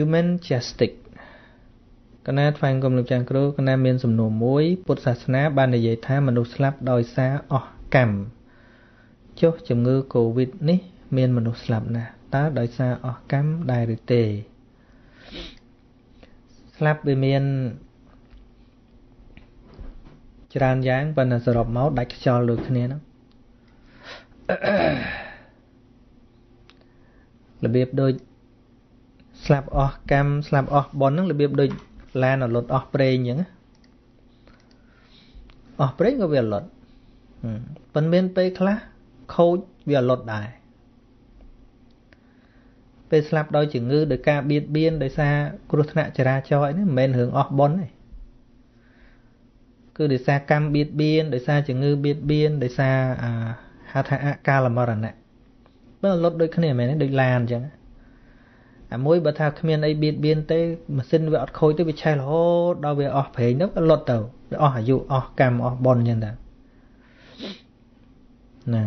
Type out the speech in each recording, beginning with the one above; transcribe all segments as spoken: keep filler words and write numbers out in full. human justice គណៈថ្វាយគំនិតចាងគ្រូគណៈមានសំណួរមួយពុទ្ធសាសនាបាននិយាយថាមនុស្សស្លាប់ដោយសារអស់កម្មចុះជំងឺកូវីដនេះមានមនុស្សស្លាប់ណាស់តើដោយសារអស់កម្មដែរឬទេស្លាប់វាមានចរានយ៉ាងប៉ុន្តែសរុបមកដាច់ខ្យល់ដូចគ្នានោះរបៀបដូច slap អស់កម្ម slap អស់ព្រេងក៏វាលត់ប៉ុន្មានពេលខ្លះខូចវាលត់ដែរពេលស្លាប់ដោយជំងឺដោយការបៀតបៀនដោយសារគ្រោះថ្នាក់ចរាចរណ៍ហ្នឹងមិនមែនរឿងអស់បនទេគឺដោយសារកម្មបៀតបៀនដោយសារជំងឺបៀតបៀនដោយសារអាហថាអកាលមរណៈបើលត់ដូចគ្នាមែនទេដូចឡានអញ្ចឹង មួយបើថាគ្មានអីបៀតបៀនទេម៉ាស៊ីនវាអត់ខូចទេវាឆេះរហូតដល់វាអស់ប្រេងហ្នឹងវាលត់ទៅអស់អាយុអស់កម្មអស់បុណ្យចឹងដែរណែ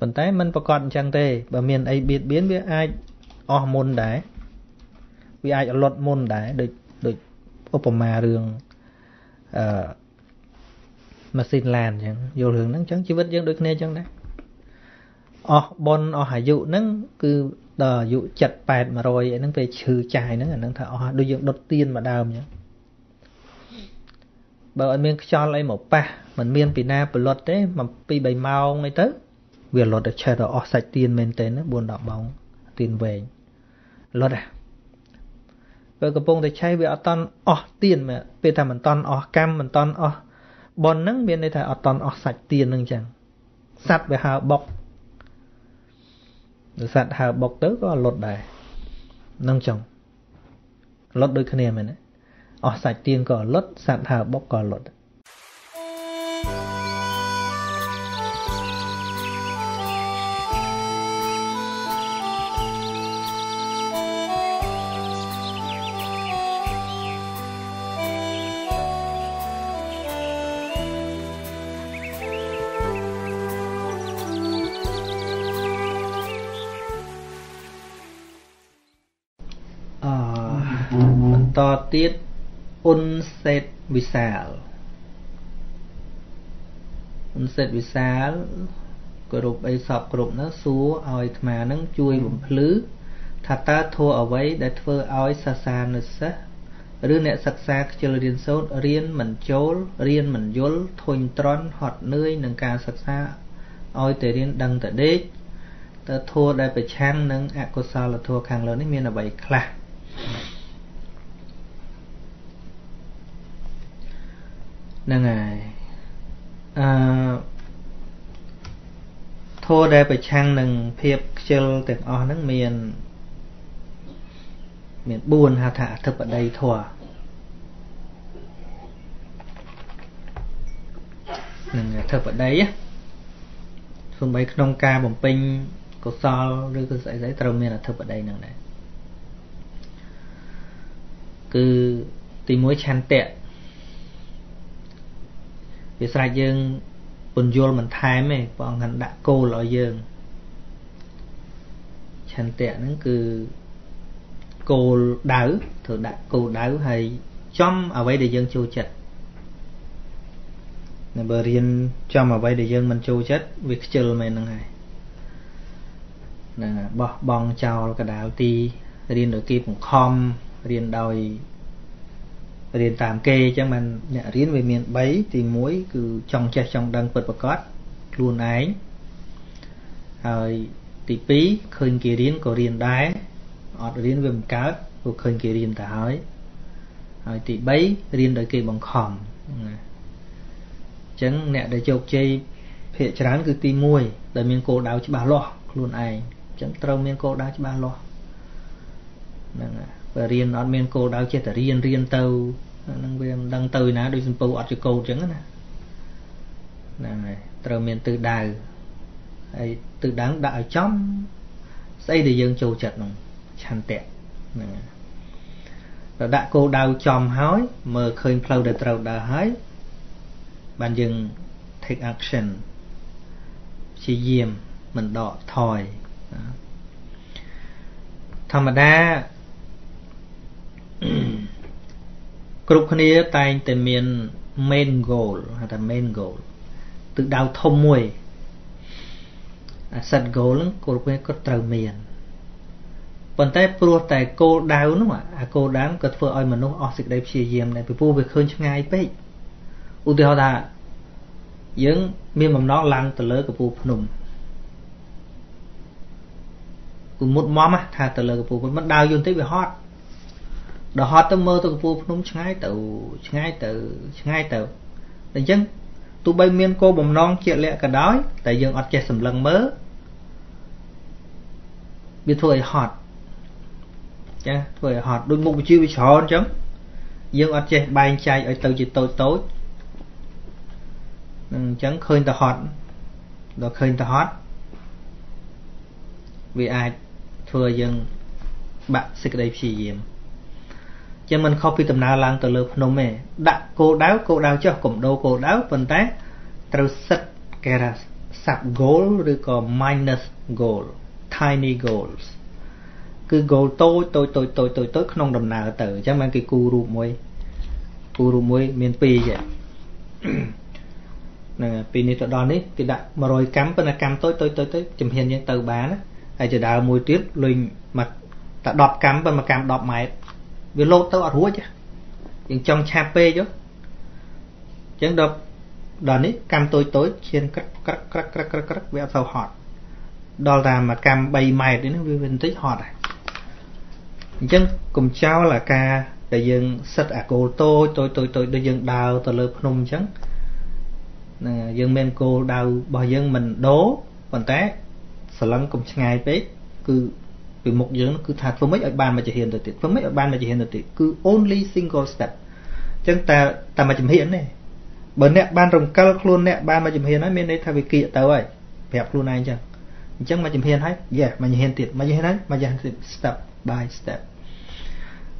ប៉ុន្តែມັນប្រកាសអញ្ចឹងទេបើមានអីបៀតបៀនវាអាចអស់មុនដែរវាអាចរលត់មុនដែរដូចដូចឧបមារឿងអឺម៉ាស៊ីនឡានអញ្ចឹងយល់រឿងហ្នឹងចឹងជីវិតយើងដូចគ្នាចឹងដែរអស់បុណ្យអស់អាយុហ្នឹងគឺដល់អាយុ ចិត្ត ប៉ែត មួយរយ ហ្នឹង វាឈឺចាយហ្នឹងអាហ្នឹងថាអស់ដូចយើងដុតទៀនមកដើមចឹង បើ អត់ មាន ខ្យល់ អី មក ប៉ះ មិន មាន ពី ណា ប្លុត ទេ ពី បី ម៉ោង អី ទៅ វា លុត ទៅ ឆេះ ដល់ អស់ សាច់ ទៀន មែន ទេ ណា បួន ដប់ ម៉ោង ទៀន វែង លុត ហ៎ ពេល កំពុង តែ ឆេះ វា អត់ តាន់ អស់ ទៀន មែន ពេល ថា មិន តាន់ អស់ កម្ម មិន តាន់ អស់ បុណ្យ ហ្នឹង មាន ន័យ ថា អត់ តាន់ អស់ សាច់ ទៀន ហ្នឹង ចឹង សត្វ វា ហើ បុក សត្វ ហើ បុក ទៅ ក៏ លុត ដែរ នឹងចឹងលុតដូចគ្នាមែនអស់សាច់ទៀនក៏លុតសត្វហើបុកក៏លុតtiết unset visal unset visal ក្រុមឯសពក្រុមនោះសួរឲ្យអាត្មានឹងជួយបំភ្លឺថាតើធัวអ្វីដែលធ្វើឲ្យសាសានុសិស្សឬអ្នកសិក្សាខ្ជិលរៀនសូត្ររៀនមិនចូលរៀនមិនយល់រៀនមិនយល់ធុញទ្រាន់ហត់នឿយនឹងការសិក្សាឲ្យតែរៀនដឹងតែដេកតើធัวដែលប្រឆាំងនឹងអកុសលធัวខាងលើនេះមានអ្វីខ្លះ ហ្នឹងហើយអឺធម៌ដែលប្រឆាំងនឹងភាពខ្ជិលទាំងអស់ហ្នឹងមានមាន វាស្រេចយើងពន្យល់បន្ថែមឯងព្រះអង្គថាដាក់គោលឲ្យយើងឆន្ទៈហ្នឹងគឺគោលដៅត្រូវដាក់គោលដៅហើយចំអ្វីដែលយើងចូលចិត្តណាបើរៀនចំអ្វីដែលយើងមិនចូលចិត្តវាខ្ជិលមែនហ្នឹងហើយណាបោះបង់ចោលកដៅទីរៀនដោយ រៀនតាមគេអញ្ចឹងបានអ្នករៀនវាមាន 3 ទី 1 គឺចង់ចេះចង់ដឹងពិតប្រាកដខ្លួនឯងហើយទី 2 ឃើញគេរៀនក៏រៀនដែរអត់រៀនវាមិនកើតព្រោះឃើញគេរៀនទៅហើយហើយទី 3 រៀនដោយគេបង្ខំអញ្ចឹងអ្នកដែលជោគជ័យភាគច្រើនគឺ ទី 1 ដែលមានគោលដៅច្បាស់លាស់ខ្លួនឯងអញ្ចឹងត្រូវមានគោលដៅច្បាស់លាស់ហ្នឹងហើយ បើ រៀន អត់ មាន គោល ដៅ ចេះ តែ រៀន រៀន ទៅ ហ្នឹង វា មិន ដឹង ទៅ ណា ដូច សំ ពៅ អត់ ជា កូន អញ្ចឹង ណា ហ្នឹង ហើយ ត្រូវ មាន ទិស ដៅ ហើយ ទិស ដៅ ដាក់ ឲ្យ ចំ ស្អី ដែល យើង ចូល ចិត្ត ហ្នឹង ឆន្ទៈ ហ្នឹង ទៅ ដាក់ គោល ដៅ ចំ ហើយ មើល ឃើញ ផ្លូវ ដែល ត្រូវ ដើរ ហើយ បាន យើង take action ព្យាយាម មិន ដក ថយ ធម្មតា គ្រប់គ្នាតែងតែមាន main goal ហៅថា main goal ទិសដៅធំមួយ asset goal ហ្នឹងគ្រប់គ្នាក៏ត្រូវមានប៉ុន្តែព្រោះតែគោលដៅនោះអាគោលដៅក៏ធ្វើឲ្យមនុស្សអស់សេចក្ដីព្យាយាមដែរពីព្រោះវាឃើញឆ្ងាយពេកឧទាហរណ៍ថាយើងមានបំណងឡើងទៅលើកំពូលភ្នំគឺមុតមមថាទៅលើកំពូលភ្នំមិនដើរយន្តទេវាហត់ ដល់ហត់ទៅមើលទៅកំពូលភ្នំឆ្ងាយទៅឆ្ងាយទៅឆ្ងាយទៅអញ្ចឹងទោះបីមានគោលបំណងជាក់លាក់ក៏ដោយតែយើងអត់ចេះសម្លឹងមើលវាធ្វើឲ្យហត់ចាស់ធ្វើឲ្យហត់ដូចមុខវិជ្ជាវាច្រើនអញ្ចឹងយើងអត់ចេះបែងចែកឲ្យទៅជាតូចតូចនឹងអញ្ចឹងឃើញតែហត់ដល់ឃើញតែហត់វាអាចធ្វើយើងបាក់សេចក្តីព្យាយាម ចាំមិនខុសពីដំណើរឡើងទៅលើភ្នំទេដាក់គោលដៅគោលដៅចុះកុំដូរគោលដៅប៉ុន្តែត្រូវសិតគេថា goal ឬក៏ minus goal tiny goals គឺ goal តូចតូចតូចតូចតូចក្នុងដំណើរទៅអញ្ចឹងមិនគេគូរូបមួយគូរូបមួយមានពីរហ្នឹងពីនេះទៅដល់នេះគេដាក់ một trăm កម្មប៉ុន្តែកម្មតូចតូចតូចជំហានយើងទៅបានហើយចដើមួយទៀតលេងមកតែ mười កម្មប៉ុន្តែកម្ម mười ម៉ែត្រ វាលោតទៅអត់រួចអញ្ចឹងដល់ដល់នេះកម្មតូចតូចឈានក្រឹកក្រឹកក្រឹកក្រឹកវាអត់សូវហត់ដល់តែមកកម្ម ពីមុខយើងគឺថាធ្វើម៉េចឲ្យបានមកជាហ៊ានទៅទៀតធ្វើម៉េចឲ្យបានមកជាហ៊ានទៅទៀតគឺ only single step អញ្ចឹងតែតែមកជំហាននេះបើអ្នកបានរំកិលខ្លួនអ្នកបានមកជំហានហើយមានន័យថាវាគៀកទៅហើយប្រាប់ខ្លួនឯងអញ្ចឹងអញ្ចឹងមកជំហានហើយយេមកជំហានទៀតមកជំហានហើយមកជំហានទៀត step by step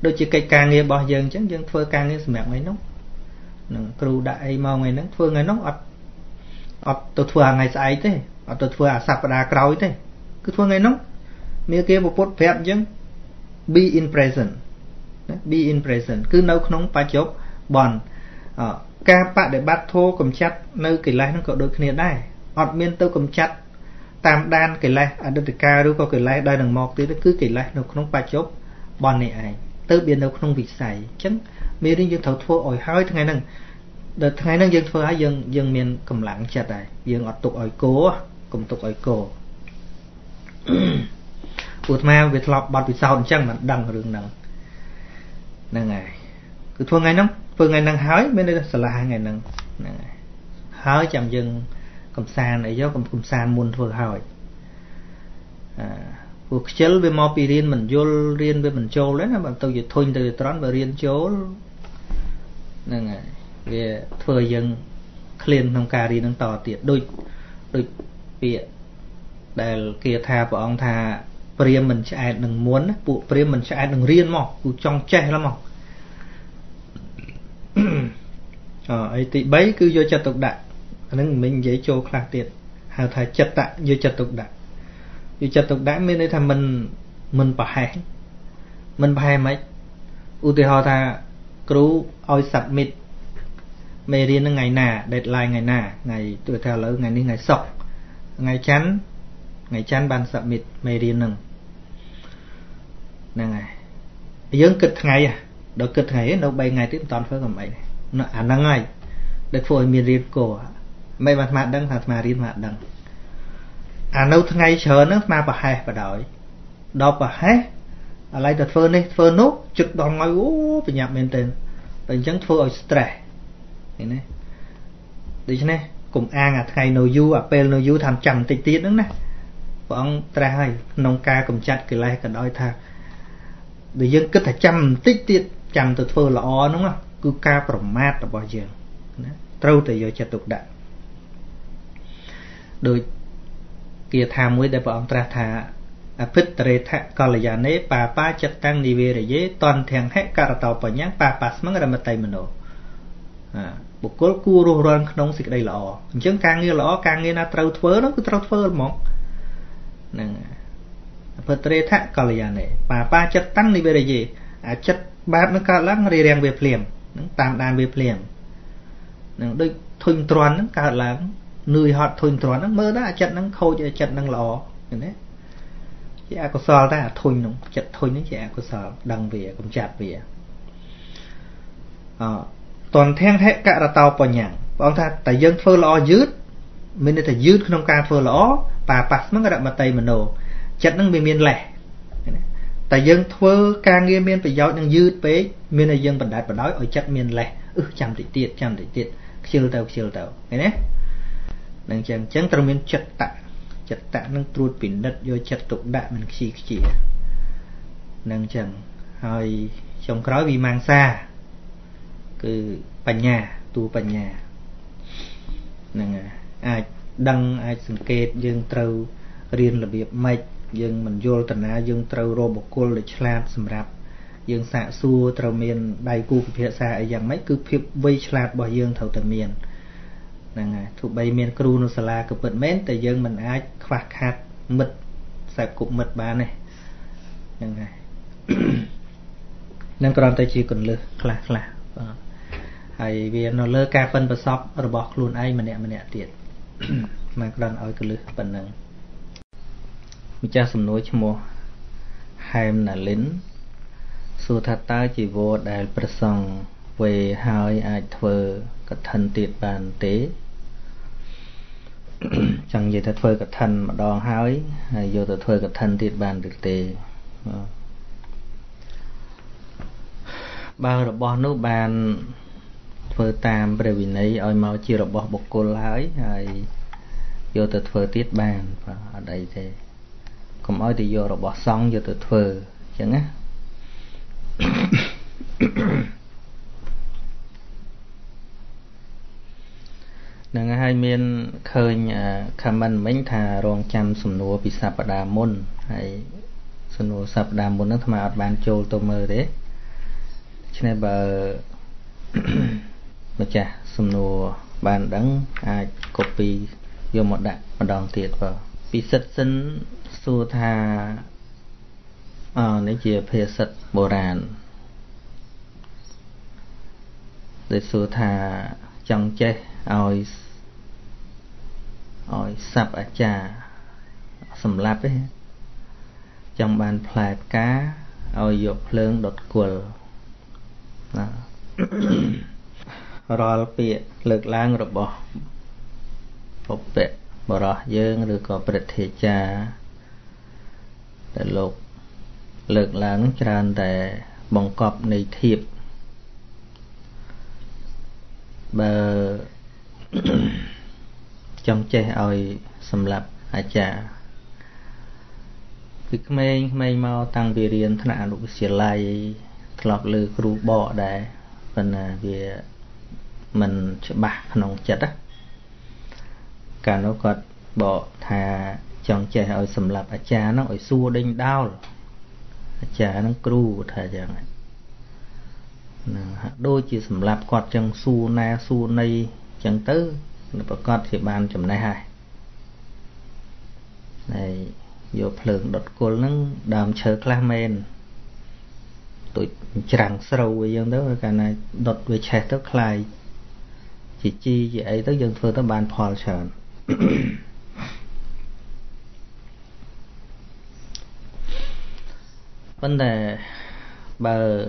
ដូចជាកិច្ចការងាររបស់យើងអញ្ចឹងយើងធ្វើការងារសម្រាប់ថ្ងៃនោះនឹងគ្រូដាក់អីមកថ្ងៃនោះអត់អត់ទៅធ្វើថ្ងៃស្អែកទេអត់ទៅធ្វើអាសប្តាហ៍ក្រោយទេគឺធ្វើថ្ងៃនោះ មានគេប្រពុតប្រាប់អញ្ចឹង be in present be in present គឺនៅក្នុងបច្ចុប្បន្នការបដិបត្តិធម៌កម្ចាត់នៅកិលេសហ្នឹងក៏ដូចគ្នាដែរអត់មានទៅកម្ចាត់តាមដានកិលេសអតីតកាលឬក៏កិលេសដែលនឹងមកទៀតគឺកិលេសនៅក្នុងបច្ចុប្បន្ននេះឯងទៅមាននៅក្នុងវិស័យអញ្ចឹងមានរឿងយើងត្រូវធ្វើឲ្យហើយថ្ងៃហ្នឹងដល់ថ្ងៃហ្នឹងយើងធ្វើហើយយើងយើងមានកម្លាំងចិត្តដែរយើងអត់ទុកឲ្យគោកុំទុកឲ្យគោក ព្រោះអាត្មាវាធ្លាប់បទពិសោធន៍អញ្ចឹងមិនដឹងរឿងហ្នឹងហ្នឹងហើយគឺធ្វើថ្ងៃហ្នឹងធ្វើថ្ងៃហ្នឹងហើយមានន័យថាស្រឡាថ្ងៃហ្នឹងហ្នឹងហើយហើយចាំយើងកំសាន្តអីយកកុំកំសាន្តមុនធ្វើហើយពួកខ្ជិលវាមកពីរៀនមិនយល់រៀនវាមិនចូលទេណាបើទៅជាធុញទៅត្រង់បើរៀនចូលហ្នឹងវាធ្វើយើងឃ្លានក្នុងការរៀនហ្នឹងតទៀតដូចដូចពាក្យដែលគេថាព្រះអង្គថា ព្រាមមិនឆ្អែតនឹងមួនពួកព្រាមមិនឆ្អែតនឹងរៀនមកគូចង់ចេះហ្នឹងមកអើយតិបីគឺយកចិត្តទុកដាក់ហ្នឹងមិញនិយាយចូលខ្លះទៀតហៅថាចិត្តដាក់យកចិត្តទុកដាក់យកចិត្តទុកដាក់មានន័យថាមិនមិនប្រហែសមិនប្រហែសម៉េចឧទាហរណ៍ថាគ្រូឲ្យ ដល់គិតថ្ងៃដល់បីថ្ងៃទៀតមិនតាន់ធ្វើកំអីណាអាហ្នឹងហើយដល់ធ្វើឲ្យមានរៀនគោមិនបានស្មាតដឹងថាស្មារៀនស្មាតដឹងអានៅថ្ងៃច្រើនហ្នឹងស្មាប្រហែសបដ ដែលយើងគិតតែចាំបន្តិចទៀតចាំទៅធ្វើល្អហ្នឹងគឺការប្រមាថរបស់យើងណាត្រូវតែយកចិត្តទុកដាក់ដោយគេថាមួយដែលព្រះអង្គត្រាស់ថាអភិតរេថកល្យាណេបាបាចិត្តតាំងនិវេរយេអាចិត្ត bạp nó cao lắm rì rèn về phèm tam đàn về phèm đôi thun tròn nó cao lắm nuôi họ thun tròn nó mơ đó chặt nó khô cho chặt nó lò đấy chỉ à có sờ ta thun nó chặt thun nó chỉ à có sờ đằng về cũng chặt về toàn thang thế cả là tàu bò nhàng ông ta tại dân phơi lò dứt mình đây là dứt không ca phơi lò bà bạc nó cái đậm mà tay mình nổ chặt nó bị miên lẻ tại dân thưa ca nghe miên phải giáo nhưng dư tế miên là dân bận đại bận đói ở chất miên lẻ ư chăm để tiệt chăm để tiệt chiều tàu chiều tàu thế đấy đang chăng chăng trong miên chất tạ chất tạ đang trút pin đất vô chất tục đại mình xì xì đang chăng hơi trong khói vì mang xa cứ bận nhà tu bận nhà đang ai đăng ai sừng kê dân trâu riêng là việc mày dương mình vô tận á dương trâu robot call để chạm sầm rạp dương xạ xua trâu miền đại cù phía xa ấy dạng mấy cứ phiệp vây chạm bỏ dương thầu tận miền nè thụ bay miền cù nô sala cứ bật mến tại dương mình ai khạc khát mật sẹp cục mật bà này nè nâng còn tay chỉ còn lơ khạc khạc ai vì nó lơ cà phân và sọp robot luôn ai mình nè mình nè tiệt mà còn ở cái lơ phần năng mình cha sầm nối chmua hai là lính su thà ta chỉ vô đại person về hai ai thờ cả thần tiệt bàn tế chẳng gì thà thờ cả thần mà đòn hai hay vô thà thờ cả thần tiệt bàn được tế ba rồi bỏ nô bàn thờ tam bởi vì này ơi mau chia rồi bỏ bọc cô lái hay vô thà thờ tiệt bàn và ở đây thế không ai thì vô rồi bỏ xong vô từ thừa chẳng á đừng hai miền khơi comment mình thà rong chăm sủng nô bị sập đà môn hay sủng nô sập đà môn nó tham ăn bàn trâu tô mơ đấy cho nên bà bà cha sủng nô bàn đắng ai copy vô một đại một đòn tiệt vào bị sật sinh xu tha ở nơi kia phê sật bồ đàn để xu tha chẳng che ỏi ỏi sập à trà sầm lạp ấy trong bàn phạt cá ỏi dọc lương đột quần rồi bị lực lang rồi bỏ bộc bẹt bỏ ra dương rồi có bẹt thể tràแต่โลกเลิกล้างจานแต่บังกอบในทีบเบอร์จำเจเอาสำหรับอาจารย์คือไม่ไม่มาตั้งไปเรียนธนาลุกเสียไลตลอดเลยครูบ่ได้เป็นเบียมันจะบ้าขนมจัดอ่ะการนกบ่ทาchồng trẻ ở sầm lập à cha nó ở xua đinh đau à cha nó cru thà chẳng đôi chỉ sầm lập quạt chẳng xu na xu nay chẳng tứ nó quạt thì bàn chấm này hai này vô phượng đột cô nâng đàm chờ clamen tụi chẳng sâu với dân tới cái này đột với trẻ tới khai chỉ chi vậy ấy tới dân phơi tới bàn phò sờn vấn đề bờ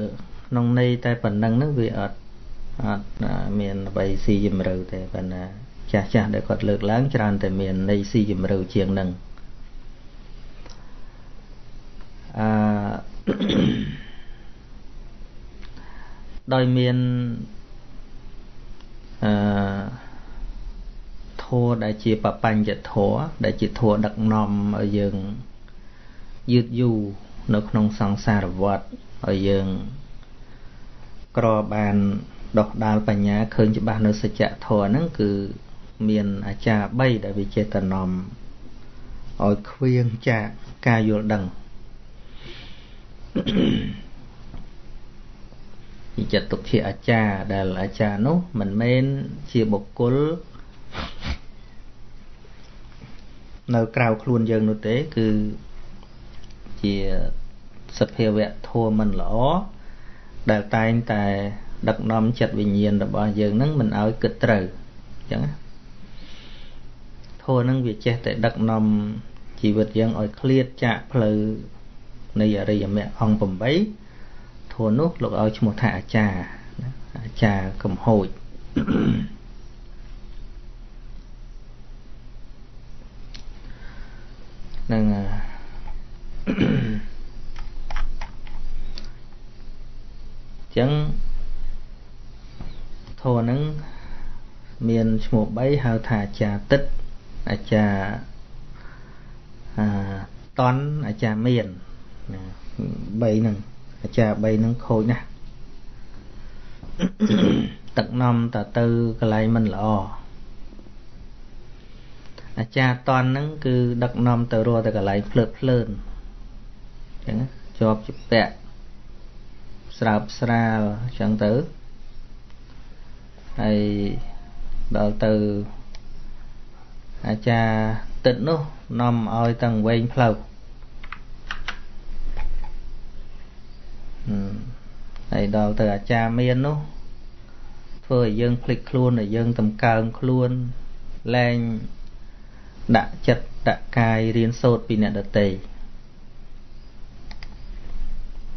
nông nay tại phần năng nước Việt miền Tây xì dầm râu tại phần cha cha để cọt lực láng tràn tại miền Tây xì dầm râu chiềng nâng đôi miền thua đại chi bà pan chật thua đại chi thua đặc nòm ở rừng dứt du nó không sang xa vật ở dương cỏ bàn đọc đào bàn nhá khơi cho bạn nó sẽ chạ thò nó cứ miền à cha bay đã bị chết tàn nòm ở khuyên cha ca vô đằng chỉ chặt tục chia à cha đã là cha nó mình men chia bột cối nơi cào khuôn dương nó tế cứ chỉ sập hiệu vẹn thua mình lỏ ដែល តែង តែ ដឹក នាំ ចិត្ត វិញ្ញាណ របស់ យើង ហ្នឹង មិន ឲ្យ គិត ត្រូវ អញ្ចឹង ធម៌ ហ្នឹង វា ចេះ តែ ដឹក នាំ ជីវិត យើង ឲ្យ ឃ្លាត ចាក ផ្លូវ នៃ អរិយមគ្គ អង្គ tám ធម៌ នោះ លោក ឲ្យ ឈ្មោះ ថា អាចារ្យ អាចារ្យ កំ ហូច នឹង chăng thô nắng miền một bấy hào thả trà tích à trà à, tón à trà miền bấy nè à trà bấy nắng khôi nè tận năm tạ tư cái lại mình lò à trà tón nắng cứ đặt năm từ rồi từ cái lại phượt lên chẳng cho chụp vẽ sạp sra chẳng tử hay đạo từ à cha tịnh nó nằm oi tầng quen phâu hay đạo từ à cha miên nó phơi dương click luôn rồi dương tầm cơn luôn lên đã chật đã cài riêng sốt vì nẹt đã tì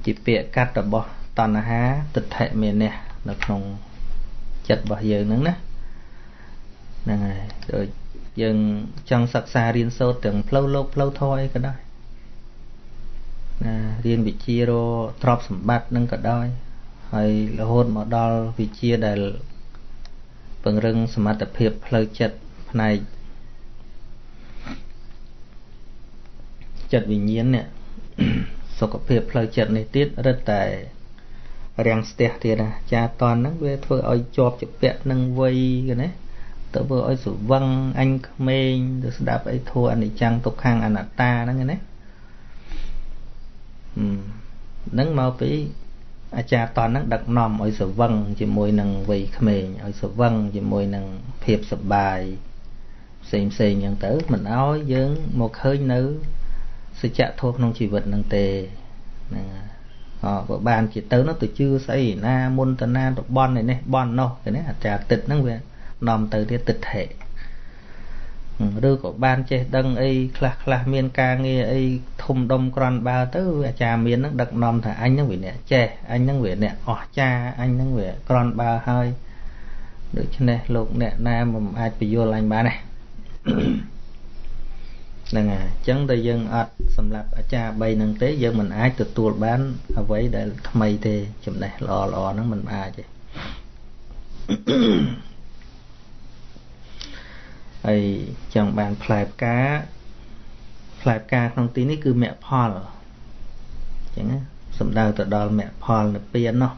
chỉ bịa cắt đã bỏ tàn há tịch hệ miền nè nó không chật bỏ giờ nữa nè này rồi dừng trong sạc xa riêng sâu tưởng lâu lâu lâu thôi cái đó riêng bị chia ro trop sầm bát nâng cả đôi hay là hôn mà đo bị chia để bằng rừng sầm bát tập hiệp lâu chật này chật vì nhiên nè sốc phê phơi chật này tiết rất tại rèn sẹt thì là cha toàn nó về thôi ôi chọc chụp vẹt nâng vây cái này tớ vừa ôi sủ văng anh men được đạp ấy thua anh ấy chăng tục hàng anh à ta nó cái này nâng mau cái cha toàn nó đặt nòm ôi sủ văng chỉ môi nâng vây men ôi sủ văng chỉ môi nâng phê sập bài xem xem những tớ mình áo dướng một hơi nữ sự chạ thua không chỉ vật năng tề họ vợ bàn chỉ tới nó từ chưa xây na môn tần na độc bon này nè bon no cái này trà tịch năng về nằm từ cái tịch hệ đưa của ban che đăng ấy khạc khạc miên ca nghe ấy thùng đông còn ba tới trà miên nó đặc nằm thà anh nó về nè che anh nó về nè ọ cha anh nó về còn ba hơi được cho nè lục nè na mà ai bị vô lành ba này năng à chẳng tới dân ắt sầm lập à cha bay năng tế dân mình ai từ tuột bán à vậy để thay thế chấm này lò lò nó mình ai chứ ai chẳng bàn phai cá phai cá trong tí này cứ mẹ Paul chẳng á sầm đào từ đó mẹ Paul là pian nó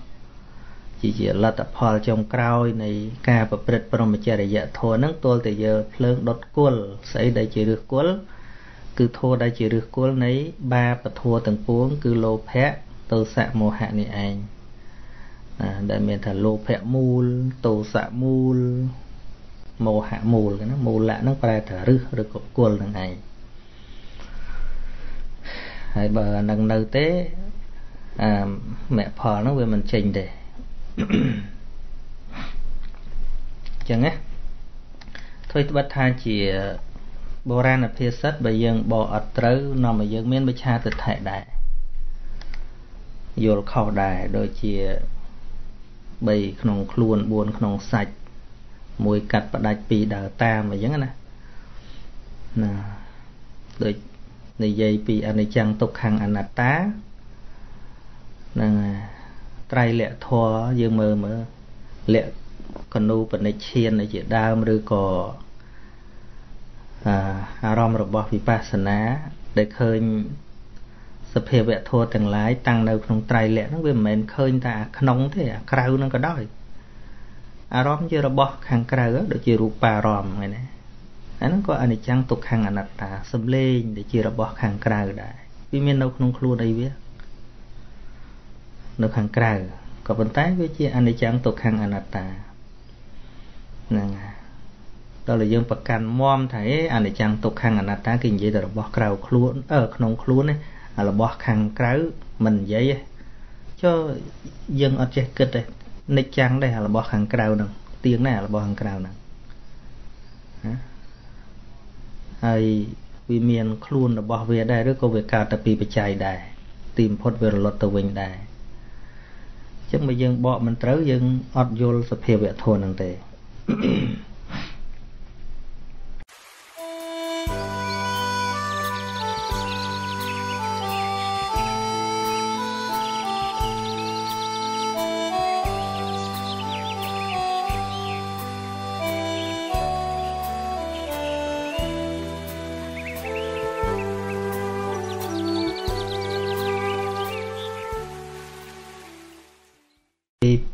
chỉ chỉ là tập Paul trong cào này cá bắp bệt bầm bệt chả để dạ thôi nắng tôi từ giờ phơi đốt cuốn xây đây chỉ được cuốn cứ thua đại chỉ được cuốn lấy ba và thua từng cuốn cứ lô phẹ tô sạ mồ hạ này anh à, đại miền thà lô phẹ mul tô sạ mul mồ hạ mul cái nó mù lạ nó phải thà rư được cột cuốn thằng này hãy bờ nâng đầu tế à, mẹ phò nó về mình trình để chẳng á thôi bắt tha chỉ bồ ra là phía sách bây giờ bỏ ở trớ nó mà giờ miễn bây cha thực thể đại vô khẩu đại đôi chia bày khổng luồn buồn khổng sạch mùi cắt và đạch pì đào ta mà giống nè nè đôi này dây pì anh này chăng tục hàng anh nát tá nè trai lệ thua dương mơ mơ lệ còn nu bận này chiên này chỉ đam rồi có à rom rồi bỏ vì ba sơn á để khơi sập hệ lệ thua từng lái tăng đâu trong trai lệ nó về mình khơi ta nóng thế à cào nó có đói à rom chưa rồi bỏ hàng cào được chỉ rùa bà rom này nè nó có anh chàng tục hàng anh ta sầm lên để chỉ rồi bỏ hàng cào đại vì miền đâu không khlu đây biết nó khang cào có vấn tái với chi anh ấy chẳng tục khang anatta đó là dân bậc can mom thấy anh ấy chẳng tục khang anatta kinh vậy là bỏ cào khluôn ở không khluôn này là bỏ khang cào mình vậy cho dân ở trẻ kịch đấy, nít trắng đây là bỏ hàng cào nằng, tiếng này là bỏ hàng cào nằng, hay vì miền khuôn là bỏ về đây, rồi có về cào tập bị chạy đây, tìm phốt về lót tàu vịnh đây, chứ mà dân bỏ mình trớ dân ở vô sập hiệp về thôn nằng tề.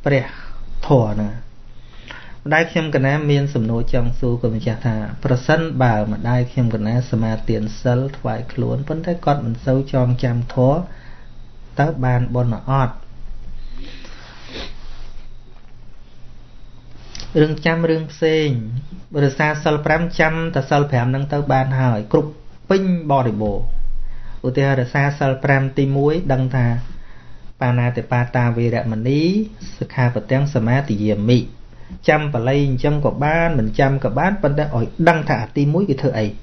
Bẻ thò nè, đai khiêm cái này miên sầm nô trong xu của mình chả thà, percent bảo mà đai khiêm cái này xem mà tiền sell thoại cuốn vẫn thấy con mình sâu trong chạm thó, tớ bàn bon là ọt, rừng chăm rừng xên, bờ xa sell pram chăm, tớ sell pram năng tớ bàn hỏi cục pin bò để bổ, u tê hà xa sell pram ti muối đằng thà. Pana te pata viremani sakha pateng samati yami chăm và lấy chăm của ban mình chăm của bát vẫn đang ở đăng thả tí mũi cái thợ ấy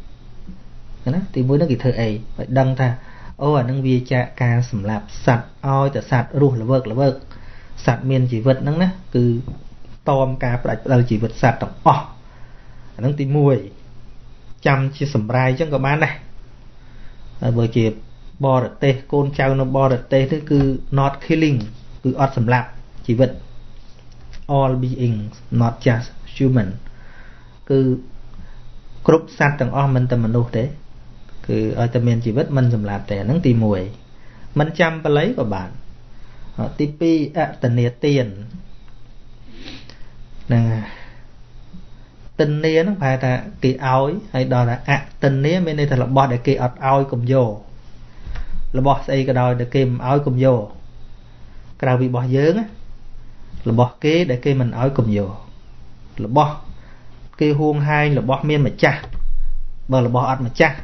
cái đó tí mũi nó cái thợ ấy phải đăng thả ô à nâng vi cha ca sẩm lạp sạt oi từ sạt ruột là vợt là vợt sạt miền chỉ vật nâng nè cứ tom ca phải là chỉ vật sạt tổng ọ nâng tí mũi chăm chỉ sẩm rai chăm của ban này bởi chỉ bò đất tê, con trao nó bò đất tê thế cứ not killing, cứ ọt sầm lạp, chỉ vật all beings, not just human cứ group sát tầng o mình tầm mình luôn thế cứ ở tầm mình chỉ vật mình sầm lạp thế nắng tì mùi mình chăm và lấy của bạn tí pi, ạ, tình nế tiền nè tình nế nó phải là kỳ áo hay đó là ạ, tình nế bên đây thật là bò để kỳ ọt áo cùng vô là bỏ xây cái đòi để kìm áo cùng vô cái đòi bị bỏ dớn á là bỏ kế để kìm mình áo cùng vô là bỏ cái huông hai là bỏ miên mà chả bờ là bỏ ọt mà chả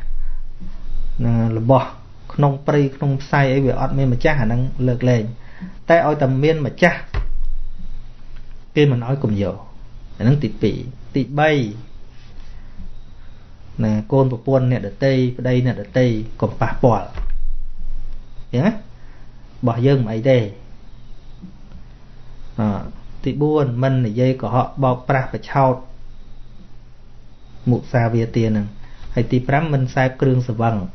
là bỏ không prey không sai ấy về ọt miên mà chả khả năng lược lên tay ôi tầm miên mà chả kìm mình áo cùng vô là năng tịt bị tịt bay là côn và buôn nè đợt tây đây nè đợt tây còn bà bỏ bỏ dân mấy đây à, thì buồn mình là dây của họ bỏ bạc và cháu một xa về tiền hay thì bám mình sai cường sở vâng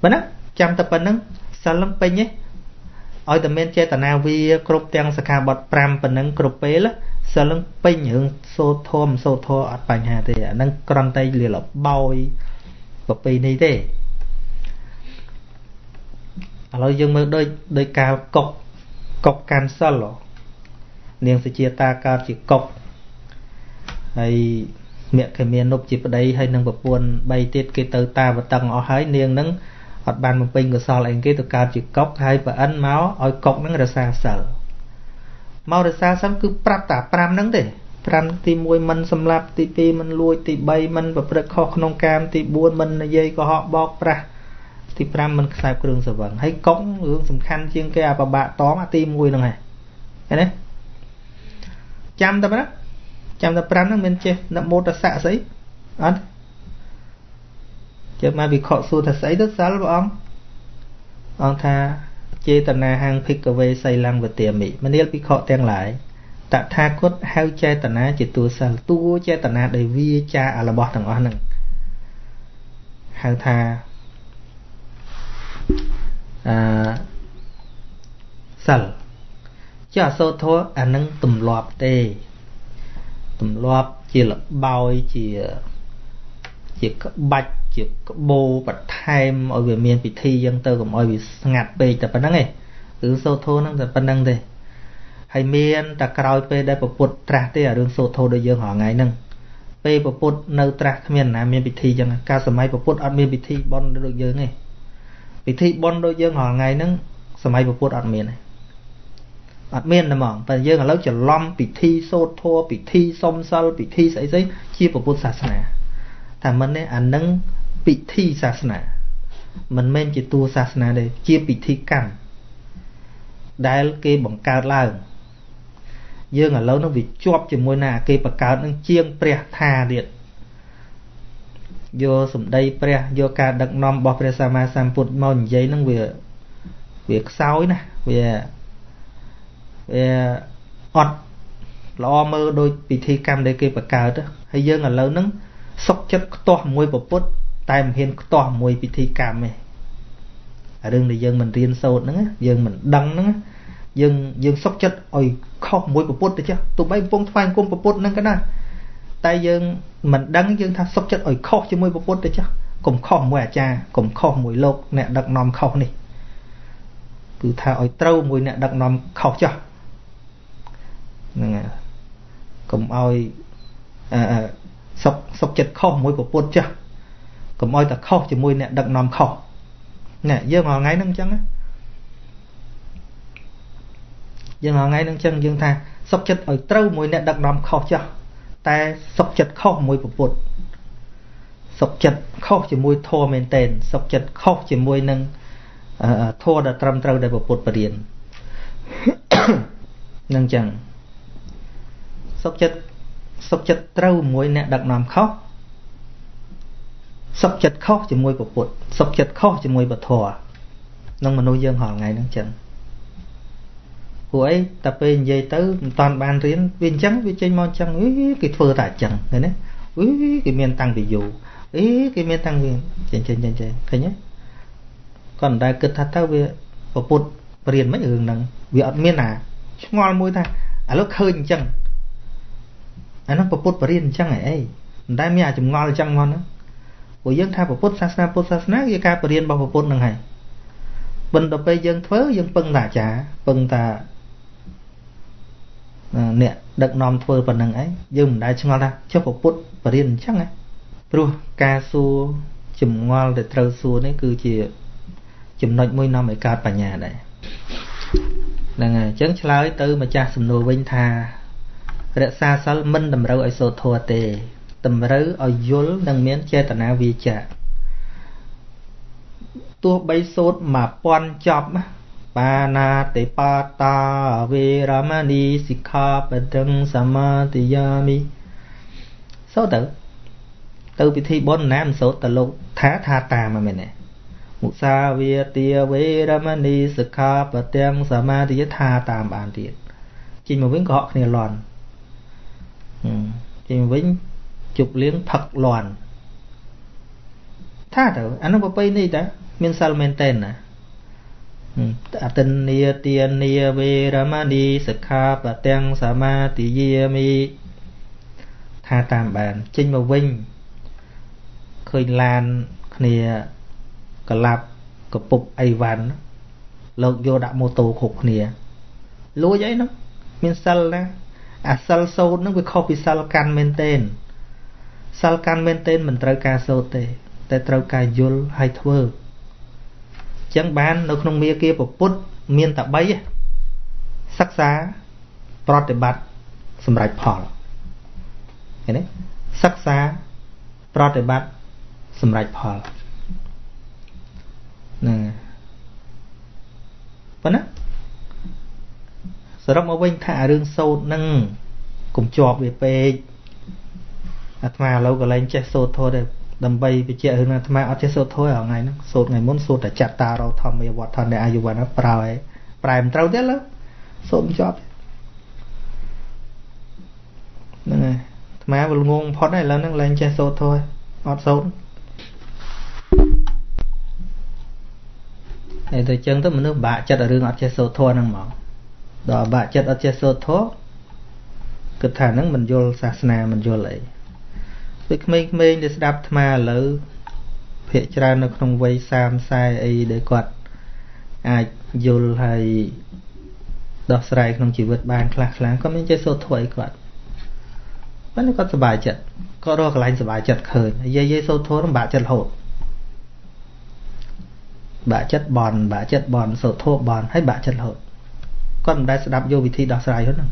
vấn á chăm tập vấn á xa lắm bên nhé ôi tầm bên chơi tà nào vì cục tiền xa khá bọt bàm vấn á cục bế lắm xa lắm bên những xô thôm xô thô ọt bánh hà thì nâng con tay lìa lọc bòi bọc bì này thế rồi dân mới đôi đôi cao cọc cọc cancel rồi nên sẽ chia ta cao chỉ cọc hay miệng cái miệng nộp chỉ vào đây hay nâng bập buồn bay tiết cái tơ ta và tầng ở hái niềng nâng ở bàn một pin của sao lại cái tơ cao chỉ cọc hay và ăn máu ở cọc nâng ra xa sợ máu ra xa sắm cứ prap tả pram nâng thế pram ti môi mình xâm lạp ti pi mình lui ti bay mình và bật kho không cam ti buồn mình dây của họ bọc ra thì pram mình xài cường sở vẩn hay cống hướng sầm khăn chiên kè và bạ tóm à tim vui này cái đấy chăm ta đó chăm ta pram nó bên trên nậm mốt ta xạ sấy ăn chứ mà vì họ xua thật sấy rất xấu lắm ông ông tha chê tần na hàng pick về xây lăng và tiệm mỹ mà nếu bị họ tang lại tạ tha cốt hao che tần na chỉ tua sờ tua che tần na để vi cha à là bỏ thằng oan nằng hàng tha À, sờ chứ à sâu thô à nâng tùm lọp tê tùm lọp chỉ là bao chỉ chỉ bạch chỉ bô bạch thêm ở về miền bị thi dân tơ cũng ở bị ngạt bê tập năng này cứ sâu thô năng tập năng đây hay miền ta cào bê đây bột bột trà tê ở đường sâu thô đôi dương họ ngày nâng bê bột bột nâu trà miền nào miền bị thi dân ca sớm mai bột bột ở miền bị thi bon đôi dương này vì thi bon đôi dương họ ngày nâng sầm ai bột ăn miên này ăn miên là mỏng và dương là lâu chờ lom bị thi sốt thua bị thi xông sâu bị thi sấy sấy chia bột sạt sả thằng mình ấy ăn nâng bị thi sạt sả mình men chỉ tu sạt sả đây chia bị thi cẳng ដែល គេ បង្ កើត ឡើង យើង ឥឡូវ នឹង វា ជាប់ ជាមួយ ណា គេ បង្ កើត នឹង ជាង ព្រះ ថា ទៀត យក សម្ ដី ព្រះ យក ការ ដឹក នាំ របស់ ព្រះ សម្មា សម្ ពុទ្ធ មក និយាយ នឹង វា វា ខ្សោយ ណា វា វា អត់ ល្អ មើល ដូច ពិធី កម្ម ដែល គេ បង្ កើត ហើយ យើង ឥឡូវ នឹង សុខ ចិត្ត ខ្ទាស់ មួយ ពុទ្ធ តែ មិន ហ៊ាន ខ្ទាស់ មួយ ពិធី កម្ម ទេ Rừng này dân mình riêng sâu nữa, dân mình đăng nữa, dân dân sốc chất ôi khóc mũi bột bột đấy chứ, tụi bay vung phanh cung bột bột nâng cái này, tay dân mình đăng dân thằng sốc chất ôi khóc chứ mũi bột bột đấy chứ, cùng khóc mũi à cha, cùng khóc mũi lột nè đặc nom khóc này, cứ thà ôi trâu mũi nè đặc nom khóc chứ, nè cùng ôi à, sốc sốc chất khóc mũi bột bột chứ, cùng ôi ta khóc chứ mũi nè đặc nom khóc. Nè, dương họ ngay nâng chân á Dương họ ngay nâng chân dương tha Sốc chất ở trâu mùi nè đặc nằm khó cho Ta sốc chất khó mùi bột bột Sốc chất khó chỉ mùi thô mên tên Sốc chất khó chỉ mùi nâng uh, Thô đã trăm trâu để bột bột bà điền Nâng chân Sốc chất Sốc chất trâu mùi nè đặc nằm khó Sốc chất khó chỉ mùi bột bột Sốc chất khó chỉ mùi bột thò Nông mà nuôi dân họ ngày nâng chân Hồi ấy ta bên dây tới Toàn bàn riêng viên trắng viên chanh mòn trắng Úi cái thơ tả trắng Úi cái miền tăng bị dụ Úi cái miền tăng viên Trên trên trên trên Thấy nhé Còn đại cực thật thơ về Bột bột riêng mấy hướng nâng Vì ọt miền à Ngon mùi ta À lúc hơi chân À nó bột bột riêng trắng ấy Đại miền à chùm ngon trắng ngon á ព្រោះយើងថាប្រពុតសាសនាពុទ្ធសាសនាវាការបរៀនរបស់ប្រពុតនឹងហើយ តម្រូវឲ្យយល់នឹងមានចេតនាវាចា Chụp liếng thật loạn Tha thử Anh nó bà bây này ta Mình sao mình tên à Tình nia tiên nia Vê ra ma ni Sắc kha bà tên Sa ma ti yê mi Tha tạm bàn Chinh mà vinh Khơi lan Khnia Cả lạp Cả bục ai văn Lột vô đạp mô tô khục khnia Lúa giấy nó Mình sao nè À sao sâu nó Vì khó vì sao căn mình tên សាលកានមែនទេមិនត្រូវការសូត្រទេតែត្រូវការយល់ឲ្យធ្វើអញ្ចឹងបាននៅក្នុងមាគាប្រពុតមានតែ អាត្មា ឡូវ កលែង ចេះ សូត្រ ធម៌ ទេ ដើម្បី បញ្ជាក់ រឿង អាត្មា អត់ ចេះ សូត្រ ធម៌ ហ្នឹង ថ្ងៃ ហ្នឹង សូត្រ ថ្ងៃ មុន សូត្រ តែ ចត្តារោ ធម្មាវត្ត ថា អាយុវណ្ណៈ ប្រោ ឯង ប្រែ មិន ត្រូវ ទេ ឡូវ សូត្រ មិន ជាប់ ហ្នឹង ហើយ អាត្មា វល់ ងង បំផុត ហើយ ឥឡូវ ហ្នឹង ឡើង ចេះ សូត្រ ធម៌ អត់ សូត្រ ហើយ តែ ចឹង ទៅ មនុស្ស បាក់ ចិត្ត រឿង អត់ ចេះ សូត្រ ធម៌ ហ្នឹង មក ដល់ បាក់ ចិត្ត អត់ ចេះ សូត្រ ធម៌ គឺ ថា ហ្នឹង មិន យល់ សាសនា មិន យល់ អី ពេលក្មេងៗដែលស្ដាប់អាត្មាឥឡូវភាគច្រើននៅក្នុងវ័យ សាមសិប អីដែលគាត់អាចយល់ហើយដោះស្រាយក្នុងជីវិតបានខ្លះៗគាត់មានចេះសូត្រធម៌អីគាត់ប៉ុន្តែគាត់សប្បាយចិត្តគាត់រកកន្លែងសប្បាយចិត្តឃើញនិយាយៗសូត្រធម៌នឹងបាក់ចិត្តរហូតបាក់ចិត្តបន់បាក់ចិត្តបន់សូត្រធម៌បន់ហើយបាក់ចិត្តរហូតគាត់មិនដែលស្ដាប់យកវិធីដោះស្រាយហ្នឹង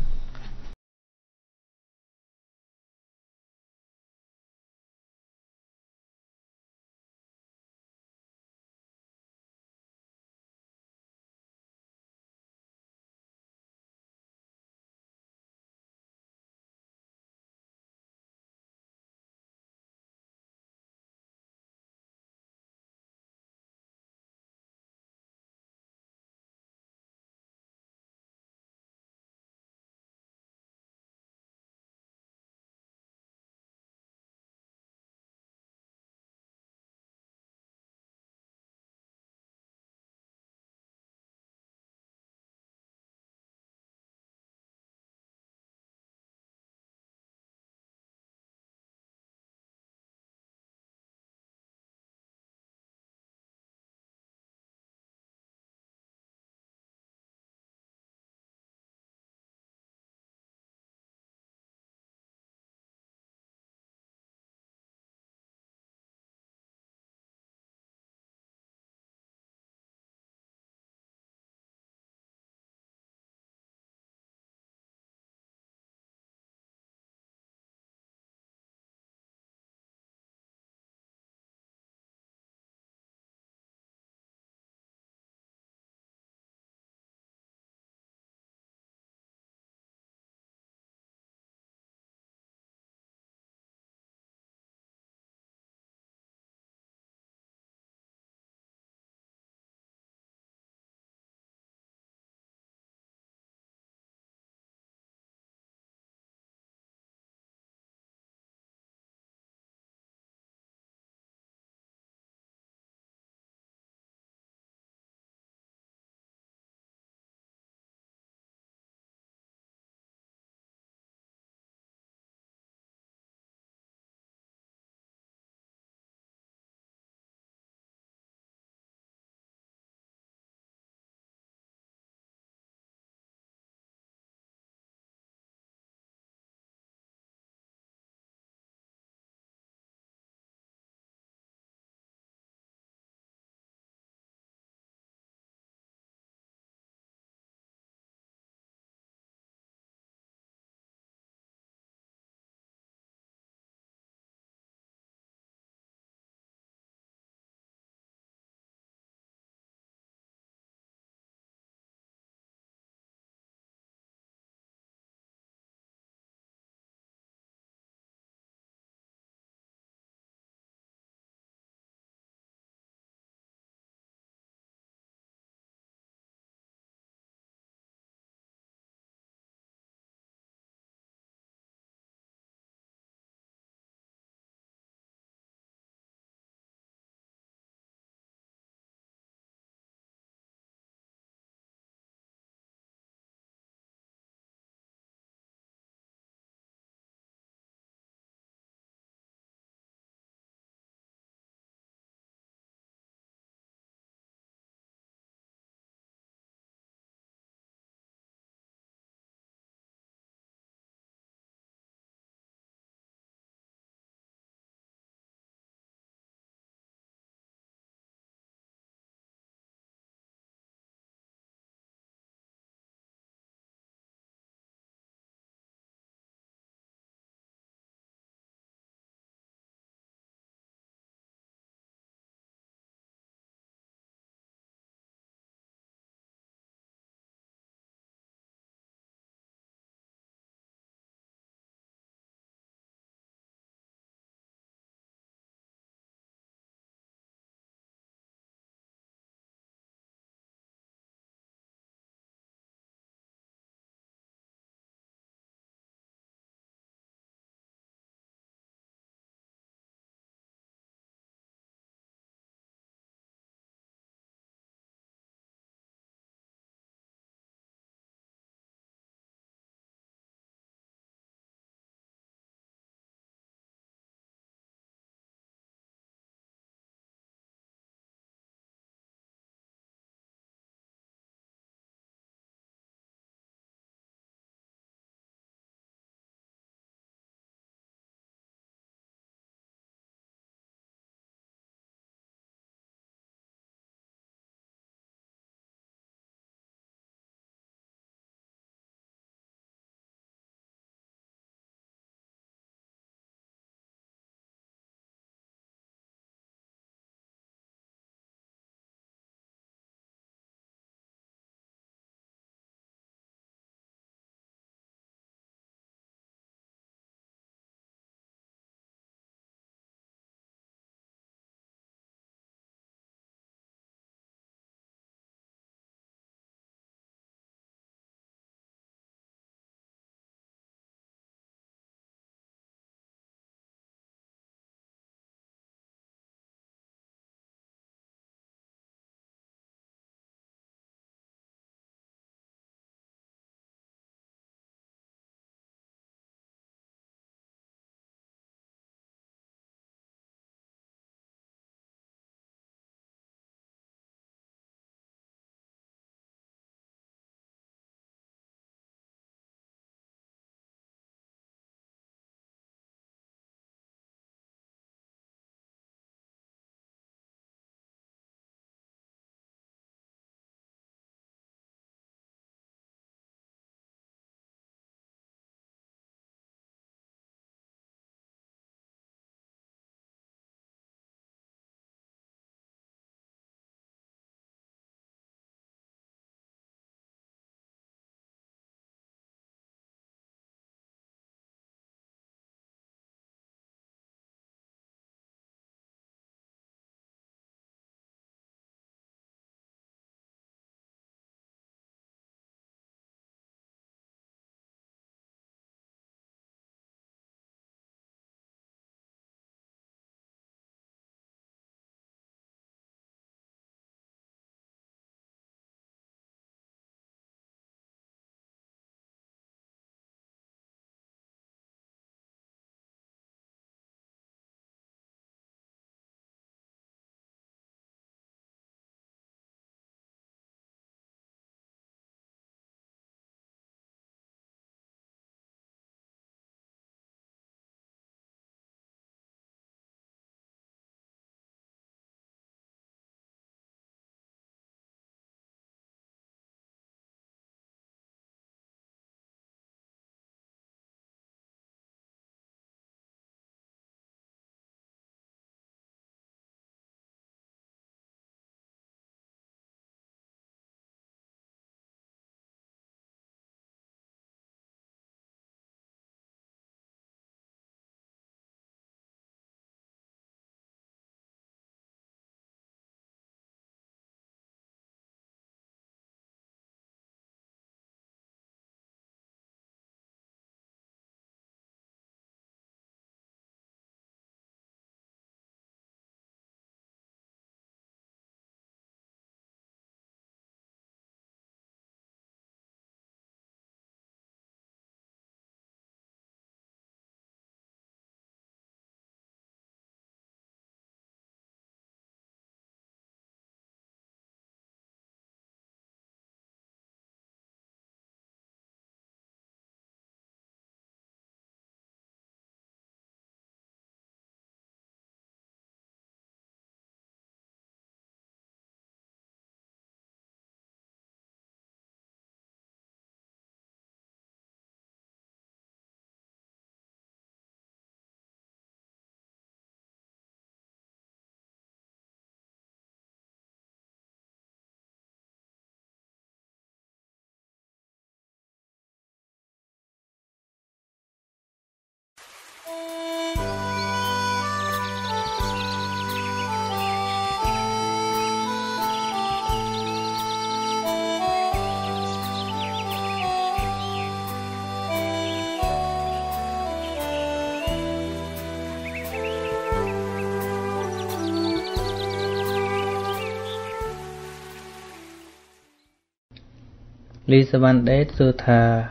Visavande Sutta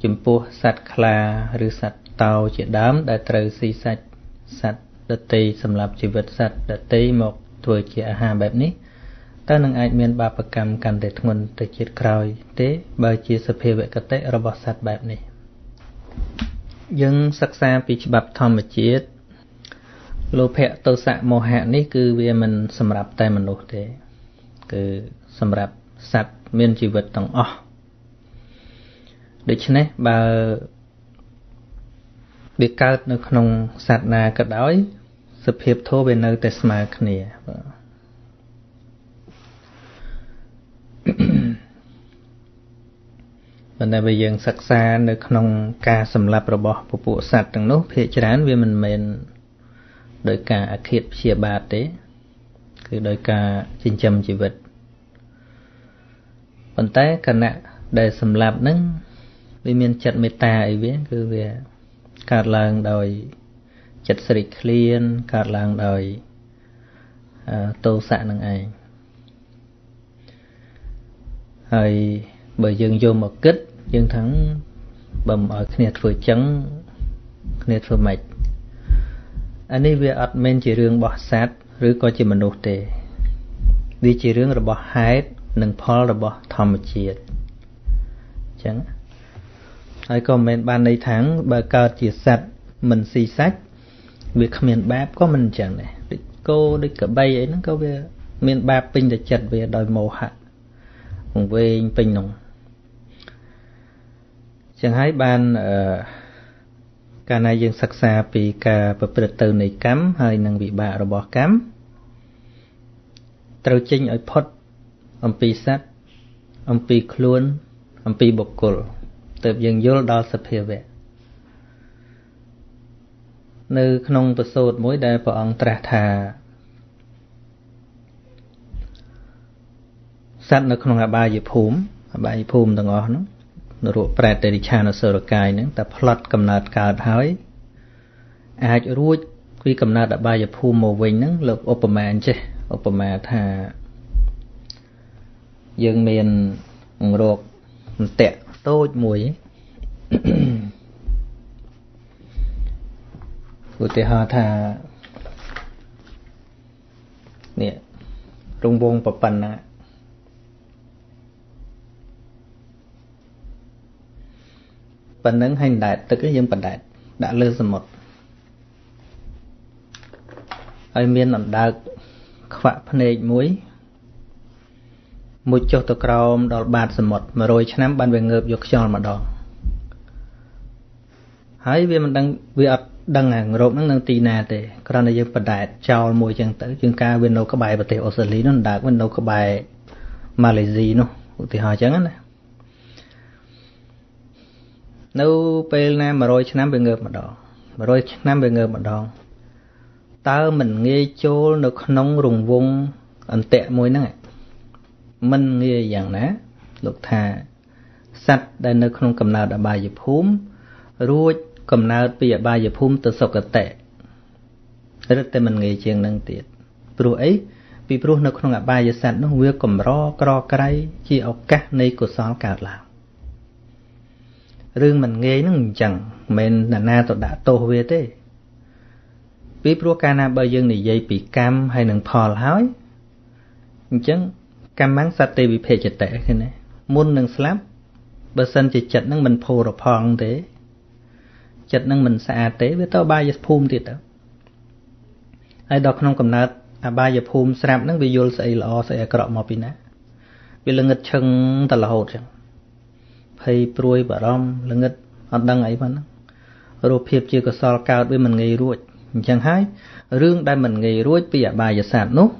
Chùm pua sạch khla rư sạch tàu chỉ đám đã trừ si sạch sạch đợt tì xâm lập chỉ vật sạch đợt tì một tuổi chỉ à hà bẹp ní ta nâng ai miên ba bạc cầm cầm để nguồn từ chiếc còi tế bởi chia sập hiệu vệ cơ tế ra bỏ sạch bẹp ní dân sắc xa bị bạp thòm một chiếc lô phẹ tâu sạ mô hạ ní cứ vì mình xâm rạp tay mình nụ thế cứ xâm rạp sạch miên chỉ vật tổng ơ được chứ nế bà bị cao nó không sạch nà cất đói sập hiệp thô bên nơi tết mà khả nìa Bạn đã bây giờ sạc xa nó không ca xâm lạp rồi bỏ bộ bộ sạch đằng nốt phía chán vì mình mình đôi cả ác hiệp xìa bạt đấy cứ đôi cả chinh châm chỉ vật bạn ta cả nạ đời xâm lạp nâng vì mình chật mê ta ấy biết cứ về Các làng đòi chất sạch liên, các làng đòi à, tô sạ nâng ai. Rồi bởi dương vô một kích, dương thắng bầm ở khả nét vừa chấn, khả nét vừa mạch. Anh ấy về ọt men chỉ rương bỏ sát, rứ có chỉ mà nụ tề. Vì chỉ rương rồi bỏ hái, nâng phó rồi bỏ thòm một chiếc. Chẳng á. Hãy comment ban đây tháng bà cao chỉ sạch mình xì sách việc miền báp có mình chẳng này để cô đi cả bay ấy nó có về miền báp pin để chặt về đòi mồ hạ cùng về pin nồng chẳng hãy ban ở cả này dân sạc xa vì cả bậc từ này cắm hay năng bị bà rồi bỏ cắm trâu chinh ở phốt ông pi sắt ông pi khluôn ông pi bộc cột Tập dân vô đo sập hiệu vệ Nơi khăn bật sốt mỗi đời bỏ ông trả thà Sát nó khăn hạ ba dịp hùm Hạ ba dịp hùm tầng ổn Nó rũa bẹt để đi cha nó sơ rạc cài Ta plot cầm nạt cả thái Ác rũi Quy cầm nạt hạ ba dịp hùm mô vinh Lộc ốp bà anh chê ốp bà thà Dân miền Ông rột Ông tẹt Tốt mũi Cô tế hóa thà Nè Rung bông bà bần á Bần nâng hành đại tức cái dân bần đại Đã lơ ra một Ây miên ẩm đạc Khóa phân ếch mũi Một chỗ tựa cầu đó bạt ra một Mà rồi chẳng nắm bàn về ngợp dục cho mà đó Hãy vì mình đang Vì ọt đang ngàng rộp năng năng tì nà thì Cô đang dừng bật đại cho mùi chẳng tử Chúng ta vì nâu có bài bật tế ổ xử lý Nó đã có nâu có bài Malaysia nó Thì hỏi chẳng á Nâu bê nà mà rồi chẳng nắm về ngợp mà đó Mà rồi chẳng nắm về ngợp mà đó Ta mình nghe chô Nó có nông rùng vung Ấn tệ mùi năng ạ Mình nghe dạng ná Lục thà Sạch đại nơi không cầm nào đã bài dịp húm Rút cầm nào bị bài dịp húm Từ sọc ở tệ Rất tên mình nghe chuyện nâng tiết Bố ấy Vì bố nó không ngạc bài dịp sạch Nó vừa cầm rõ rõ cái Chỉ ốc các nơi của xóa cả là Rương mình nghe nó chẳng Mình là na tổ đã tổ huyết ấy Vì bố ca na bây giờ này dây bị cam Hay nâng phò láo ấy Chẳng Cảm ơn sát tế bị phê chật tệ khi này Muốn nâng slap Bởi sân chỉ chật nâng mình phô rộp hòn thế Chật nâng mình xa tế Với tao ba giật phùm thì tao Ai đó không cầm nát À ba giật phùm sạp nâng vì vô sẽ lọ Sẽ có rõ mọp đi ná Vì lưng ngất chân ta là hột chẳng Phây prui bà rong Lưng ngất ọt đăng ấy mà nâng Rồi phiếp chưa có so cao với mình ngây ruột Chẳng hái Rương đai mình ngây ruột Vì à ba giật sạp nốt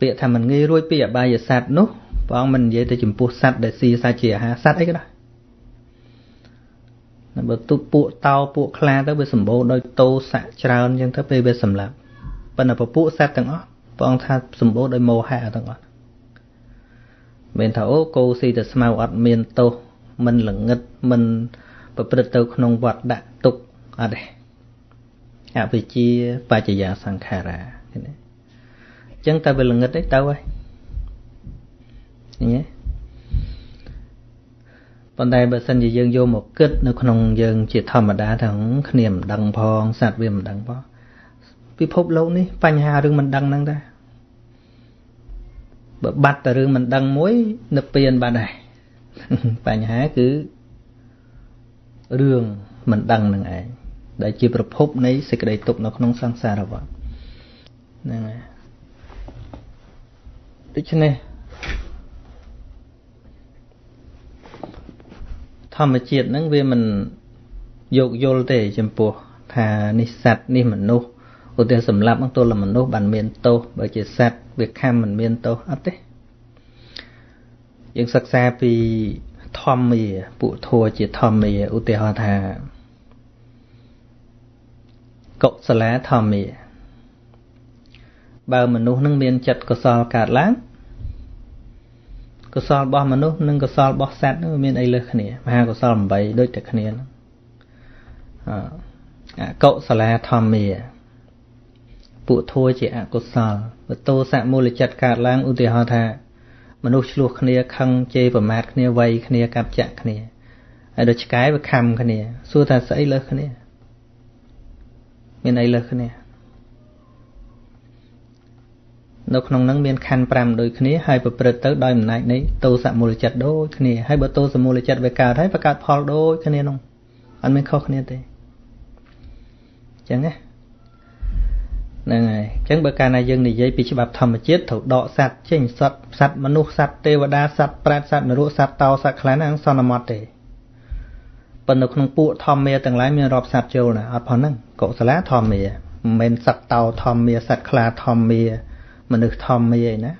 Vì thầm mình nghe rồi bây giờ bà giờ sạch nó Và ông mình dễ tới chùm bố sạch để xì xa chìa hả sạch ấy cái đó Bởi tụi bố tao bố khla tới bây giờ bố đôi tô sạch trao Nhưng tới bây giờ sầm lạp Bởi bố sạch tầng ớt Và ông thầm sầm bố đôi mô hạ tầng ớt Bên thảo cô xì tới sầm ớt miền tô Mình lửng ngất mình Bởi bởi tao không vọt đạ tục ở đây Hạ vì chia bà chìa giả sang khả ra Thế này Chẳng ta về lần nghịch đấy tao ơi Nhé Bọn tay bởi sân dường vô một kết nó không dường chỉ thầm mà đã thẳng niềm đăng phong, sạch về mình đăng phong. Vì phút lâu ní, phanh hà rừng mình đăng năng ra. Bởi bắt ta rừng mình đăng mối nập tiền bà này. Phanh hà cứ rừng mình đăng năng ấy. Đại chỉ bởi phút này sẽ cái đầy tục nó không sang xa ra vọng. Nên là tức chứ này thầm chiết nâng về mình dục dồn để chìm bùa thà ni sạch ni mình nô ưu tiên sầm lạp bằng tôi là mình nô bản miền tô bởi chỉ sạch việc kham mình miền tô ấp đấy nhưng sắc xa vì thầm mì bụ thua chỉ thầm mì ưu tiên họ thà cậu xa lá thầm mì bà mình nô nâng miền chật có sao cả láng Cô sọt bỏ mà nốt, nâng cô sọt bỏ sát nó miền ấy lực khả nế. Mà cô sọt làm bấy đôi trẻ khả nế. Cậu sọt là thòm mì. Phụ thua chỉ ạ cô sọt. Và tô sạc mô lịch chặt cạt lãng ưu tì hòa thạ. Mà nốt lúc khả nế khăn chê và mát khả nế vây khả nế cạp chạc khả nế. Đôi trẻ cái và khăm khả nế. Xua thà sẽ ấy lực khả nế. Miền ấy lực khả nế. Nó không nâng miền khăn pram đôi khní hai bờ bờ tới đôi mình này đấy tô sạm mồi chặt đôi khní hai bờ tô sạm mồi chặt về cào thấy và cào phò đôi khní không anh mới khó khní thế chẳng nghe này chẳng bờ cào này dân thì dây bị chế bạp thầm mà chết thầu đọ sạt chênh sạt sạt manu sạt tê và đa sạt prat sạt nô sạt tàu sạt khán ăn son làm mọt thế phần nó không phụ thầm mè từng lái miền rọp sạt trâu này ở phần nâng cậu sá thầm mè men sạt tàu thầm mè sạt khá thầm mè mà được thòm mê vậy ná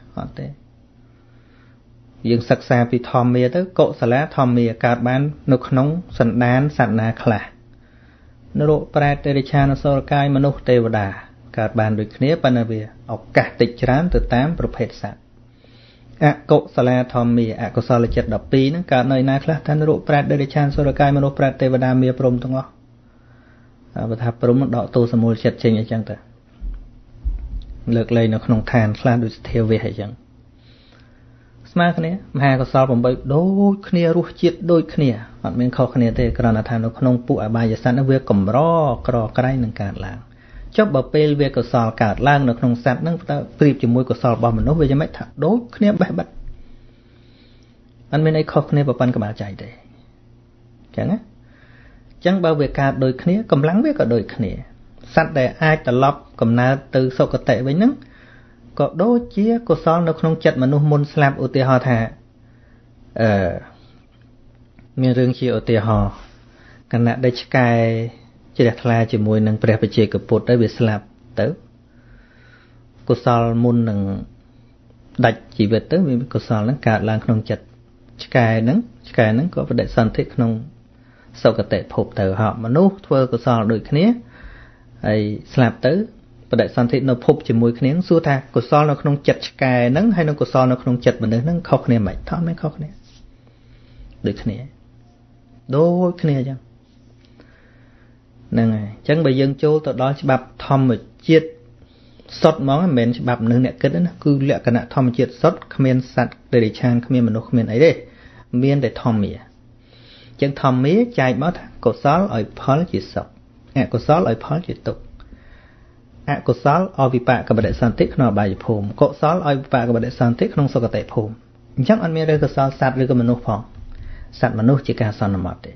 nhưng sạc xa vì thòm mê tới cậu xa lá thòm mê cạt bán nụ khá nóng sẵn đán sẵn nà khá lạc nó độ prát tê chá nó sơ kai mà nụ tê vô đà cạt bán đuổi khné bà nà bìa ọc cạt tịch rán từ tám bụp hết sạc ạ cậu xa lá thòm mê ạ cậu xa là chật đập bí nó cạt nơi nà khá lạc nó độ prát tê chá nó sơ kai mà nụ prát tê vô đà mê prôm thông ngó và thạp prôm đọ tô xa mô chật chênh ở chăng tờ lực lấy nó không thàn là đối theo về hệ chẳng. Mà cái này, mà có sao bằng bấy đôi cái này ruột chết đôi cái này, bạn mình khó cái này thì còn là thàn nó không phụ ở bài giờ sáng nó về cầm rò, cò cái này cản làng. Chốc bảo pê về có sao cản làng nó không sát nó ta phìp chỉ môi có sao bảo mình nó về cho mấy thằng đôi cái này bậy bật. Anh mình ấy khó cái này bảo bạn các bạn chạy đấy, chẳng á? Chẳng bảo về cản đôi cái này, cầm lắng về cả đôi cái này. Sát để ai ta lọc cầm ná từ sâu có tệ với nắng có đôi chia của son nó không chật mà nó muốn slap ưu tì hò thả ờ miền rương chi ưu tì hò cả nạ đây chắc ai chỉ đặt là chỉ mùi nâng bẹp chê cửa bột đã bị slap tớ của son muốn nâng đạch chỉ về tớ vì của son nó cả là không chật chắc ai nắng chắc ai nắng có vấn đề son thích không sâu có tệ phục thở họ mà nó thua của son đôi khía ấy slap tới và đại sản thị nó phục chỉ mùi khné xua tha của son nó không chặt cài nắng hay nó của son nó không chặt mà nắng nắng khóc khné mày tháo mấy khóc khné đôi khné đôi khné chăng nè này chẳng bây dân châu tao đó chỉ bập thom một chiết sót món mền chỉ bập nương nẹt kết đó cứ lẹ cả nạ thom một chiết sót khmien sạt để để chan khmien mà nó khmien ấy đấy miên để thom mía chẳng thom mía chạy mất của son ở phớt chỉ sọc ạ của sót lại phó dịch tục ạ của sót ở vị bạ các bạn đại sản tích nó bài phồm cậu sót ở vị bạ các bạn đại sản tích không so cả tệ phồm chắc anh miêu đây của sót sạt với cái mình nô phong sạt mình nô chỉ cả sót nằm ở đây.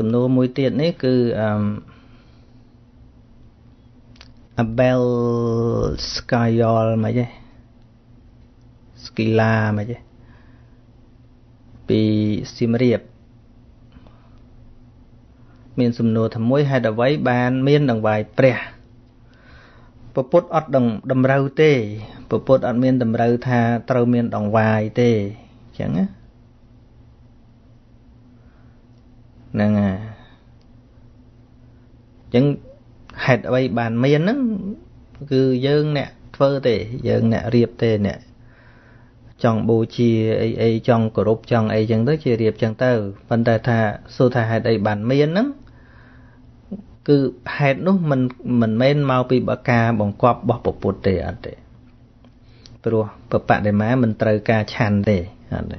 sầm nô mùi tiết này cứ um, Abel Skyol mà chứ Skila mà chứ bị xìm riệp miền sầm nô thầm mối hai đà váy bàn miền đằng vài pre bộ phốt ọt đằng đầm râu tê bộ phốt ọt miền đầm râu tha trâu miền đằng vài tê chẳng á nè à. Chẳng hạt ở đây bàn miên á cứ dơn nè phơ tệ dơn nè riệp tệ nè chọn bù chi ấy ấy chọn cổ rụp chọn ấy chẳng tới chi riệp chẳng tới phần tài thà số thà hạt đây bàn miên á cứ hạt lúc mình mình men mau bị bạc ca bằng cọp bọc bột bột tệ ăn tệ rồi bọc bạn để má mình trời ca chán tệ ăn tệ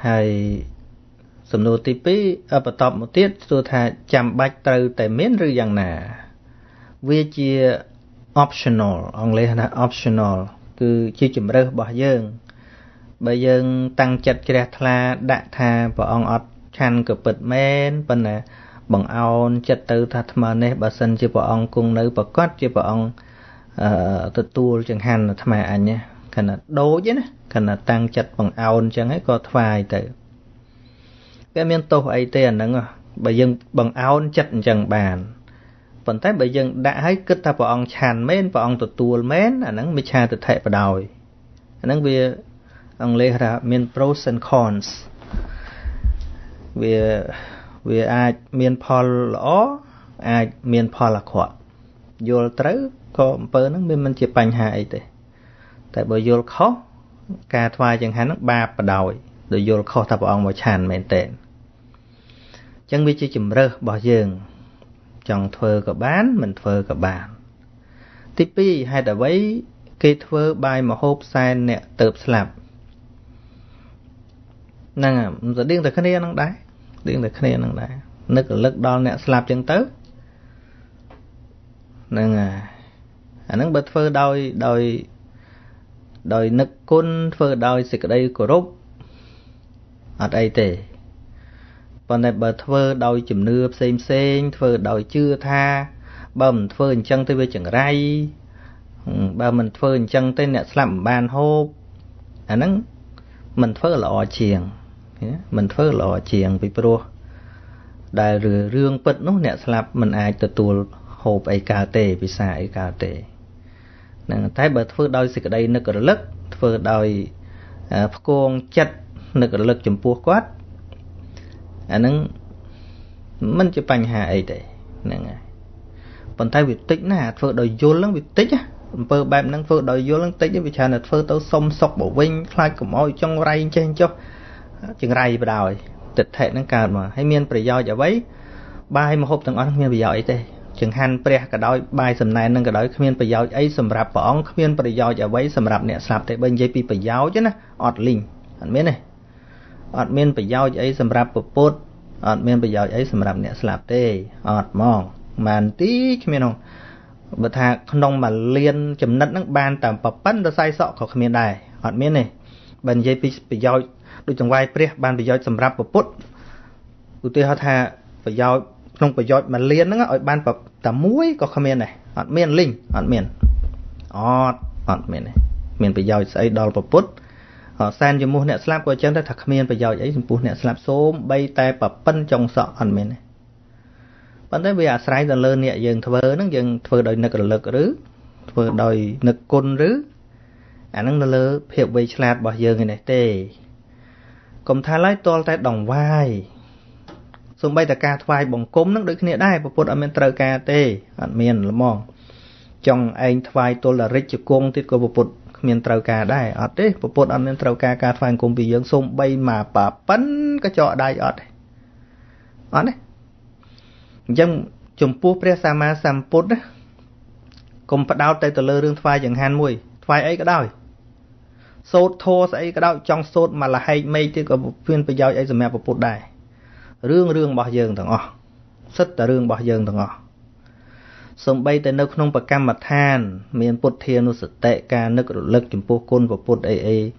hay sầm nô tí pí ở bờ tọp một tiết tôi thà chạm bạch từ tại miếng rư rằng nè về chia optional ông lấy là optional cứ chia chùm rơ bỏ dơn bây giờ tăng chặt kia thà đại thà và ông ọt chan cửa bật men bên này bằng ông chặt từ thà mà này bà sân chia vợ ông cùng nữ bà cốt chia vợ ông tự tu chẳng hạn là thà anh nhé khả năng đố chứ nè khả năng tăng chặt bằng aon chẳng hết có vài từ cái miếng tô ấy tiền đó ngờ bởi dân bằng aon chặt chẳng bàn phần tái bởi dân đã hết cứ ta vào ông chàn mến vào ông tụt tuôn mến anh nắng mới cha tụt thệ vào đòi anh nắng về ông lê ra miếng pros and cons về về ai miếng pol ó ai miếng pol là khỏe vô tới có bơ nắng miếng mình chỉ bành hại thế tại bởi vô khó ca thoa chẳng hắn ba bà đòi rồi vô khó thập ông vào chàn mẹn tệ chẳng biết chứ chùm rơ bỏ dường chẳng thơ cả bán mình thơ cả bàn tiếp đi hay đã bấy kê thơ bài mà hộp sai nẹ tợp sạp nâng à rồi điên tới khá nê nâng đáy điên tới khá nê nâng đáy nức ở lực đo nẹ sạp chẳng tớ nâng à à nâng bật thơ đòi đòi đòi nực côn phơ đòi xịt đây cổ rốt ở đây tệ còn này bờ phơ đòi chìm nưa xem xem phơ đòi chưa tha bầm phơ chân tới về chẳng ray ba mình phơ chân tới nẹt làm bàn hô à nắng mình phơ lọ chiềng mình phơ lọ chiềng bị pro đại rửa rương bật nó nẹt làm mình ai từ tuột hộp ai cà tệ bị xài ai cà tệ thái bờ phơi đôi xịt ở đây nó còn lức phơi đôi con chặt nó còn lức chấm pua quát anh nâng mình chỉ bành hà ấy đấy nè còn thái việt tích nó hạt phơi đôi vô lắm việt tích á phơi bẹp nâng phơi đôi vô lắm tích á vì sao là phơi tao xông sọc bộ vinh khai của môi trong ray trên cho chừng ray vào đòi tịch thệ nâng cao mà hay miên phải do giả bấy bài mà hộp thằng ăn miên phải do ấy đây chừng hành pre cả đôi bài sầm này nâng cả đôi khuyên bây giờ ấy sầm rạp bỏng khuyên bây giờ giờ ấy sầm rạp nè sạp tại bên dây pi bây giờ chứ nè ọt linh anh biết này ọt miên bây giờ ấy sầm rạp bột bột ọt miên bây giờ ấy sầm rạp nè sạp tê ọt mong màn tí khuyên không bữa thà không mà liên chấm nứt nắng ban tạm bập bắn ra sai sọ của khuyên đài ọt miên này bên dây pi bây giờ đôi chồng vai pre ban bây giờ sầm rạp bột bột tụi tôi họ thà bây giờ không phải giọt mà liên nó ở ban bậc tám muối có comment này ọt miền linh ọt miền ọt ọt miền này miền phải giọt ấy đòi bậc bút họ san cho mua nẹt slap qua chân ta thật comment phải giọt ấy mua nẹt slap số bay tay bậc pân trong sọ ọt miền này vẫn tới bây giờ sai dần lên nhẹ dần thưa nó dần thưa đòi nực lực rứ thưa đòi nực côn rứ à nó lơ hiệu về slap bỏ dần này tê cầm thái lái to tay đồng vai xung bay ta ca thoai bằng cốm nó được nè đai và phút ở bên trời ca tê ở miền là mong trong anh thoai tôi là rich công tiết của phút miền trời ca đai ở đấy và phút ở bên trời ca ca thoai cùng bị dưỡng xung bay mà bà bắn cái trọ đai ở đấy ở đấy dân chùm phút pre sa ma sam phút đó cùng phát đau tay từ lơ rương thoai chẳng hàn mùi thoai ấy cái đau sốt thô ấy cái đau trong sốt mà là hay mây tiết của phiên bây giờ ấy giờ mẹ và phút đai rương rương bỏ dường thằng ngọ sất là rương bỏ dường thằng ngọ sông bay tới nơi không bậc cam mặt than miền bột thiên nó sệt tệ ca nước lực chìm pô côn và bột ấy ấy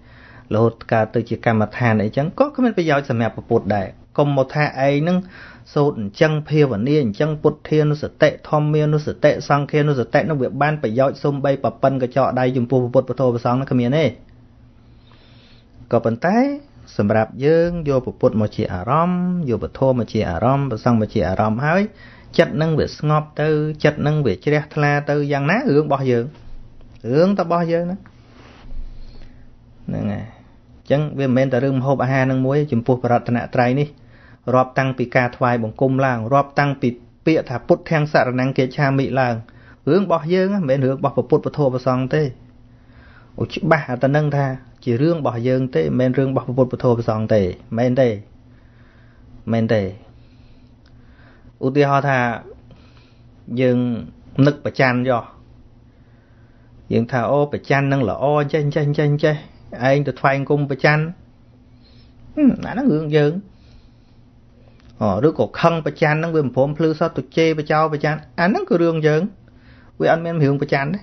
lột cả từ chỉ cầm mặt hàng ấy chẳng có cái bây giờ sẽ mẹ bột để còn một thà ấy nưng sốt chăng phê vẫn đi chăng bột thiên nó sẽ tệ thom miên nó sẽ tệ sang kia nó sẽ tệ nó việc ban phải dọi xung bay bập bần cái chợ đây dùng bột bột thôi và xong nó cầm miên ấy có vấn tay sầm rạp dương vô bột bột một chỉ à rom vô bột thô một chỉ à rom và xong một chỉ à rom hái chặt nâng về ngọt từ chặt nâng về chia la từ giang ná hướng bao giờ hướng ta bao giờ nữa nè chẳng về men ta rừng hộp à ha nâng muối chìm phù bạt nạ trai ní rọp tăng pì cà thoại bằng cung làng rọp tăng pì bịa thả put thang sạ năng kia cha mị làng hướng bao giờ á men hướng bao put thô và xong thế ôi chữ ba ta nâng tha chỉ rương bao giờ thế men rương bao put thô và xong thế men đây men đây ưu tiên họ thà dừng nức và chan do dừng thà ô và chan nâng là ô chan chan chan chan anh được phanh cung và chan nó hưởng dừng ờ đứa cổ khăn và chan nâng bìm phốm phứ sao tụt chê và trao và chan anh nâng cứ đường dừng với anh men hưởng và chan đấy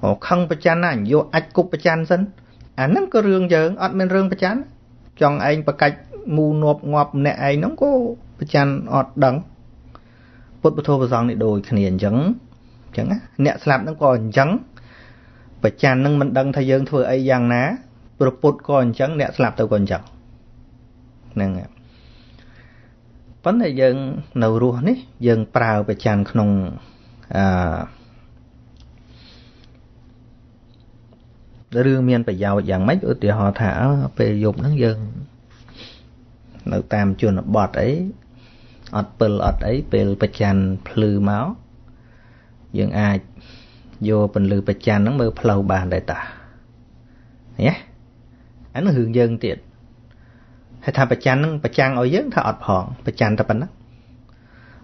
ờ khăn và chan anh vô ách cục và chan dân anh nâng cứ đường dừng anh men đường và chan chọn anh và cách mù nộp ngọp nè anh nó có và chan ọt đắng bột bột thô và giòn này đồi khền trắng trắng á nẹt sạp nó còn trắng và chan nâng mình đăng thay dương thôi ấy giang ná bột bột còn trắng nẹt sạp tao còn trắng nè vấn đề dương nấu ruột ní dương prau và chan không à đưa miên phải giàu giang mấy ở địa họ thả về dùng nắng dương nấu tam chuồn bọt ấy ọt pel ọt ấy pel bạch chan phư máu dương ai vô bình lư bạch chan nó mơ phâu bàn đại tả nhé anh hướng dân tiện hay thà bạch chan nó bạch chan ở dưới thà ọt phòn bạch chan ta bẩn đó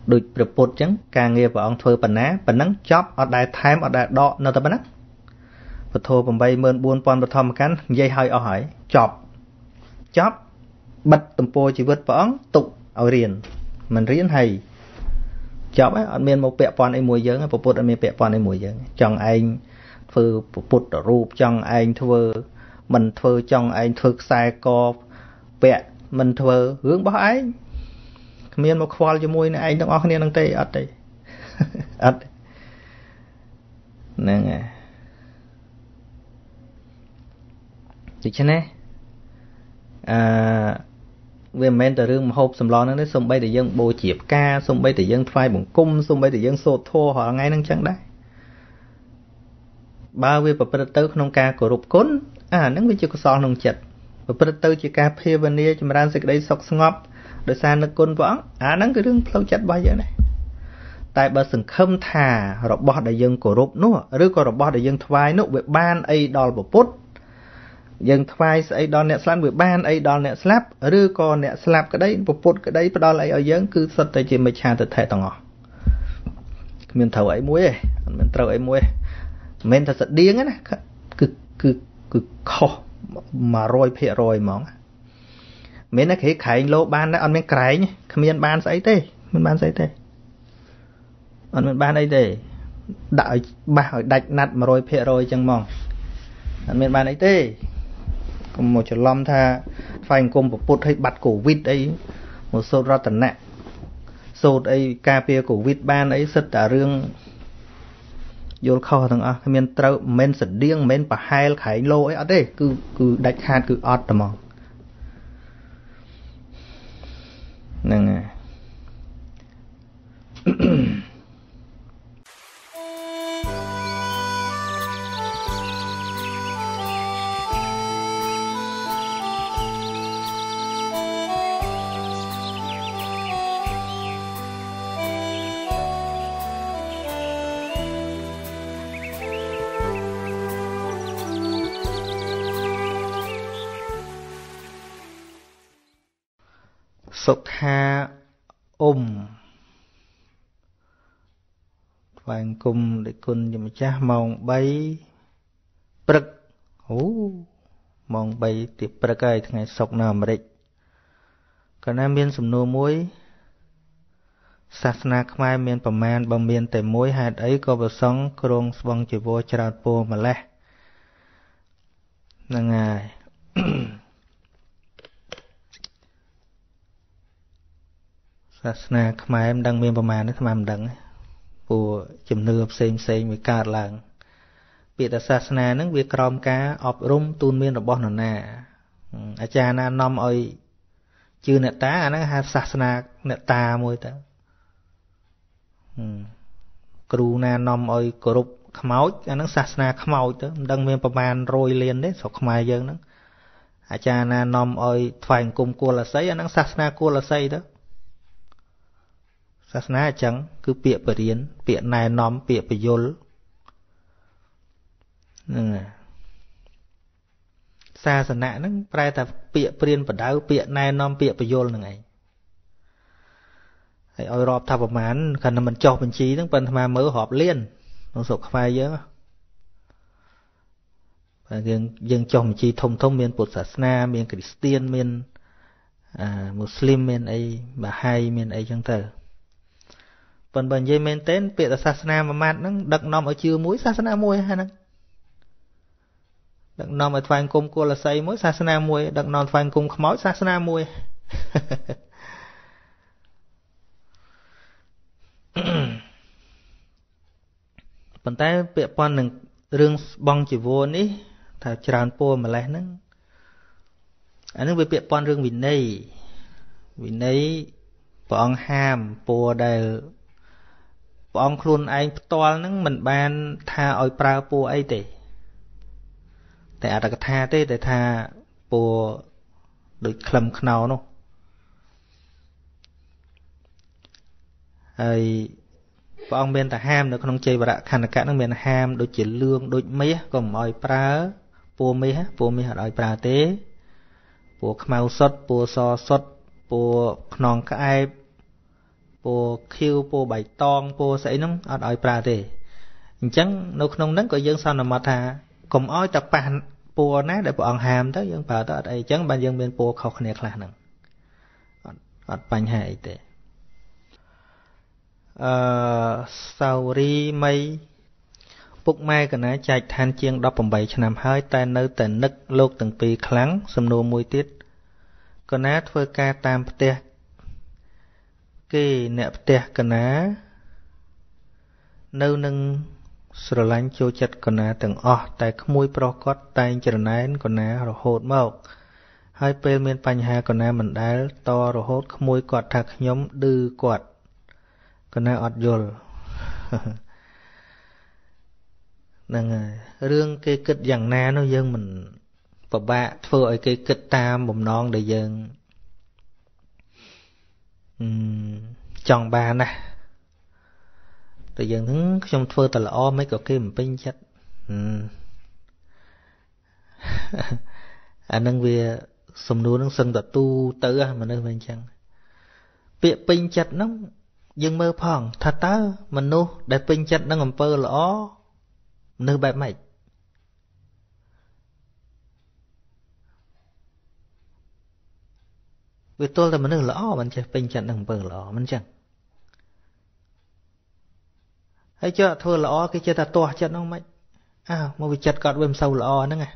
đôi bột trắng càng nghe vào ông thưa bẩn á bẩn nắng chóp ọt đại thám ọt đại đọ nó ta bẩn đó bật thô bầm bay mơn buôn pon bật thom cán dây hơi ở hỏi chóp chóp bật tầm po chỉ vượt võng tụ ở riền mình riêng hay chọc ấy ở miền một bẹ pon ấy mùi dướng ấy phổ put ở miền bẹ pon ấy mùi dướng trong anh phơi phổ put ở ruột trong anh thưa mình thưa trong anh thưa sai co bẹ mình thưa hướng bao ấy miền một khoal cho mùi này anh đang ở miền đang tây ở đây ở đây nè được chưa nè à về men từ rừng hộp sầm lon nó sum bay từ dân bồ chiệp ca sum bay từ dân phai bụng cung sum bay từ dân sô thô họ ngay năng chẳng đấy ba về bậc bậc tư không ca của rụp cún à nắng về chưa có son nông chật bậc bậc tư chỉ ca phê bên đây chúng ta sẽ đây sọc ngọc đời xa nước côn võng à nắng cái rừng sâu chật bao giờ này tại bờ sừng khâm thà họ bỏ đại dân của rụp nữa rứa còn bỏ đại dân phai nữa về ban ấy đòi bổ pút dân thay ấy đo nẹt slap với ban ấy đo nẹt slap rư còn nẹt slap cái đấy bột bột cái đấy đo lại ở dân cứ sật tại chỉ mấy cha tự thể tòng ngỏ mình thầu ấy muối mình thầu ấy muối mình thật sật điên á nè cứ cứ cứ khó mà rồi phệ rồi mỏng mình nó khỉ khải lô ban nó ăn miếng cái nhỉ mình ban sấy thế mình ban sấy thế ăn mình ban ấy để đại ba hỏi đạch nạt mà rồi phệ rồi chẳng mỏng ăn mình ban ấy thế một chữ lom tha phanh cung một bột hay bạt cổ vịt ấy một sốt ra tận nè sốt ấy cà phê cổ vịt ban ấy sật đã riêng vô kho thằng à men trâu men sật điên men bà hai khải lô ấy ở đây cứ cứ đạch hạt cứ ọt tầm mong nè nè sốt tha ôm vàng cung để côn cho mình cha mong bay bực hú mong bay tiệp bực ai thằng này sọc nào mà đấy cả nam miên sầm nô muối sạt na khmai miên bầm man bầm miên tẻ muối hạt ấy có bờ sóng krong băng chỉ vô chặt po mà lẽ là ngài ศาสนาខ្មែរมันដឹងមានប្រមាណទេខ្មែរមិនដឹងព្រោះជំនឿផ្សេងផ្សេងវាកើតឡើង សាសនាអញ្ចឹងគឺពាក្យបរិញ្ញាណពាក្យណែនាំពាក្យបញ្យលហ្នឹងឯងហើយឲ្យរាប់ថាប្រហែល Phần bần dây mến tên, biệt là sasana mà mát nâng, đặc nông ở chư mũi sasana mũi hay nâng. Đặc nông ở thoan cung cô là xây mũi sasana mũi, đặc nông thoan cung khám mối sasana mũi. Phần tay biệt bọn nâng rương bong chì vô ní, thảo tràn pô mà lẽ nâng. Anh nâng biệt bọn rương vì nây, vì nây bọn hàm pô đầy. ព្រះអង្គខ្លួនឯងផ្ទាល់ហ្នឹងមិនបានថាឲ្យប្រើពូអីទេតែអត្តកថាទេតែថាពូដូចក្លឹមខ្នោនោះហើយព្រះអង្គមានតែហាមនៅក្នុងចេវរៈខណ្ឌកៈហ្នឹងមានហាមដូចជាលឿងដូចមាសក៏មិនឲ្យប្រើពូមាសអត់ឲ្យប្រើទេ Bộ khiêu, bộ bạch tông, bộ sấy nóng, ọt ỏi bà thế. Chẳng, nô khôn nâng có dân sao nằm mọt thà. Cũng ỏi tập bàn, bộ ná để bộ ổng hàm tới dân bà ta. Chẳng bàn dân bên bộ khóc nét lạc nâng. ọt bánh hại thế. Sau ri mây Búc mai cả ná chạy than chiêng đọc bổng bảy cho nằm hơi. Ta nơi tần nức lột từng bì kháng xâm nô mùi tiết. Cả ná thơ ca tam bà tê Kê nẹp tẹt cả ná Nâu nâng Sở lánh chô chật cả ná tầng ọ Tại khám mùi pro cót Tại trở nán cả ná rồi hốt mộc Hai bên miên bánh hà cả ná Mình đá to rồi hốt khám mùi cọt Thạc nhóm đư cọt Cả ná ọt dồn Rương kê kịch dàng ná Nó dân mình Và bạ phơi kê kịch tam bồm non Để dân chọn bà nè rồi dần hứng trong phơ tà là o mấy cậu kia mình pin chất à nâng về sầm nua nâng sân tà tu tử mà nâng bên chăng việc pin chất nó dừng mơ phòng thật tớ mình nu để pin chất nó ngầm phơ là o nâng bẹp mày vì tôi là mình được lỡ mình sẽ bình chặt đừng bờ lỡ mình chẳng thấy chưa thưa lỡ cái chơi ta to chặt nó mấy à mà bị chặt cọt bên sâu lỡ nữa nghe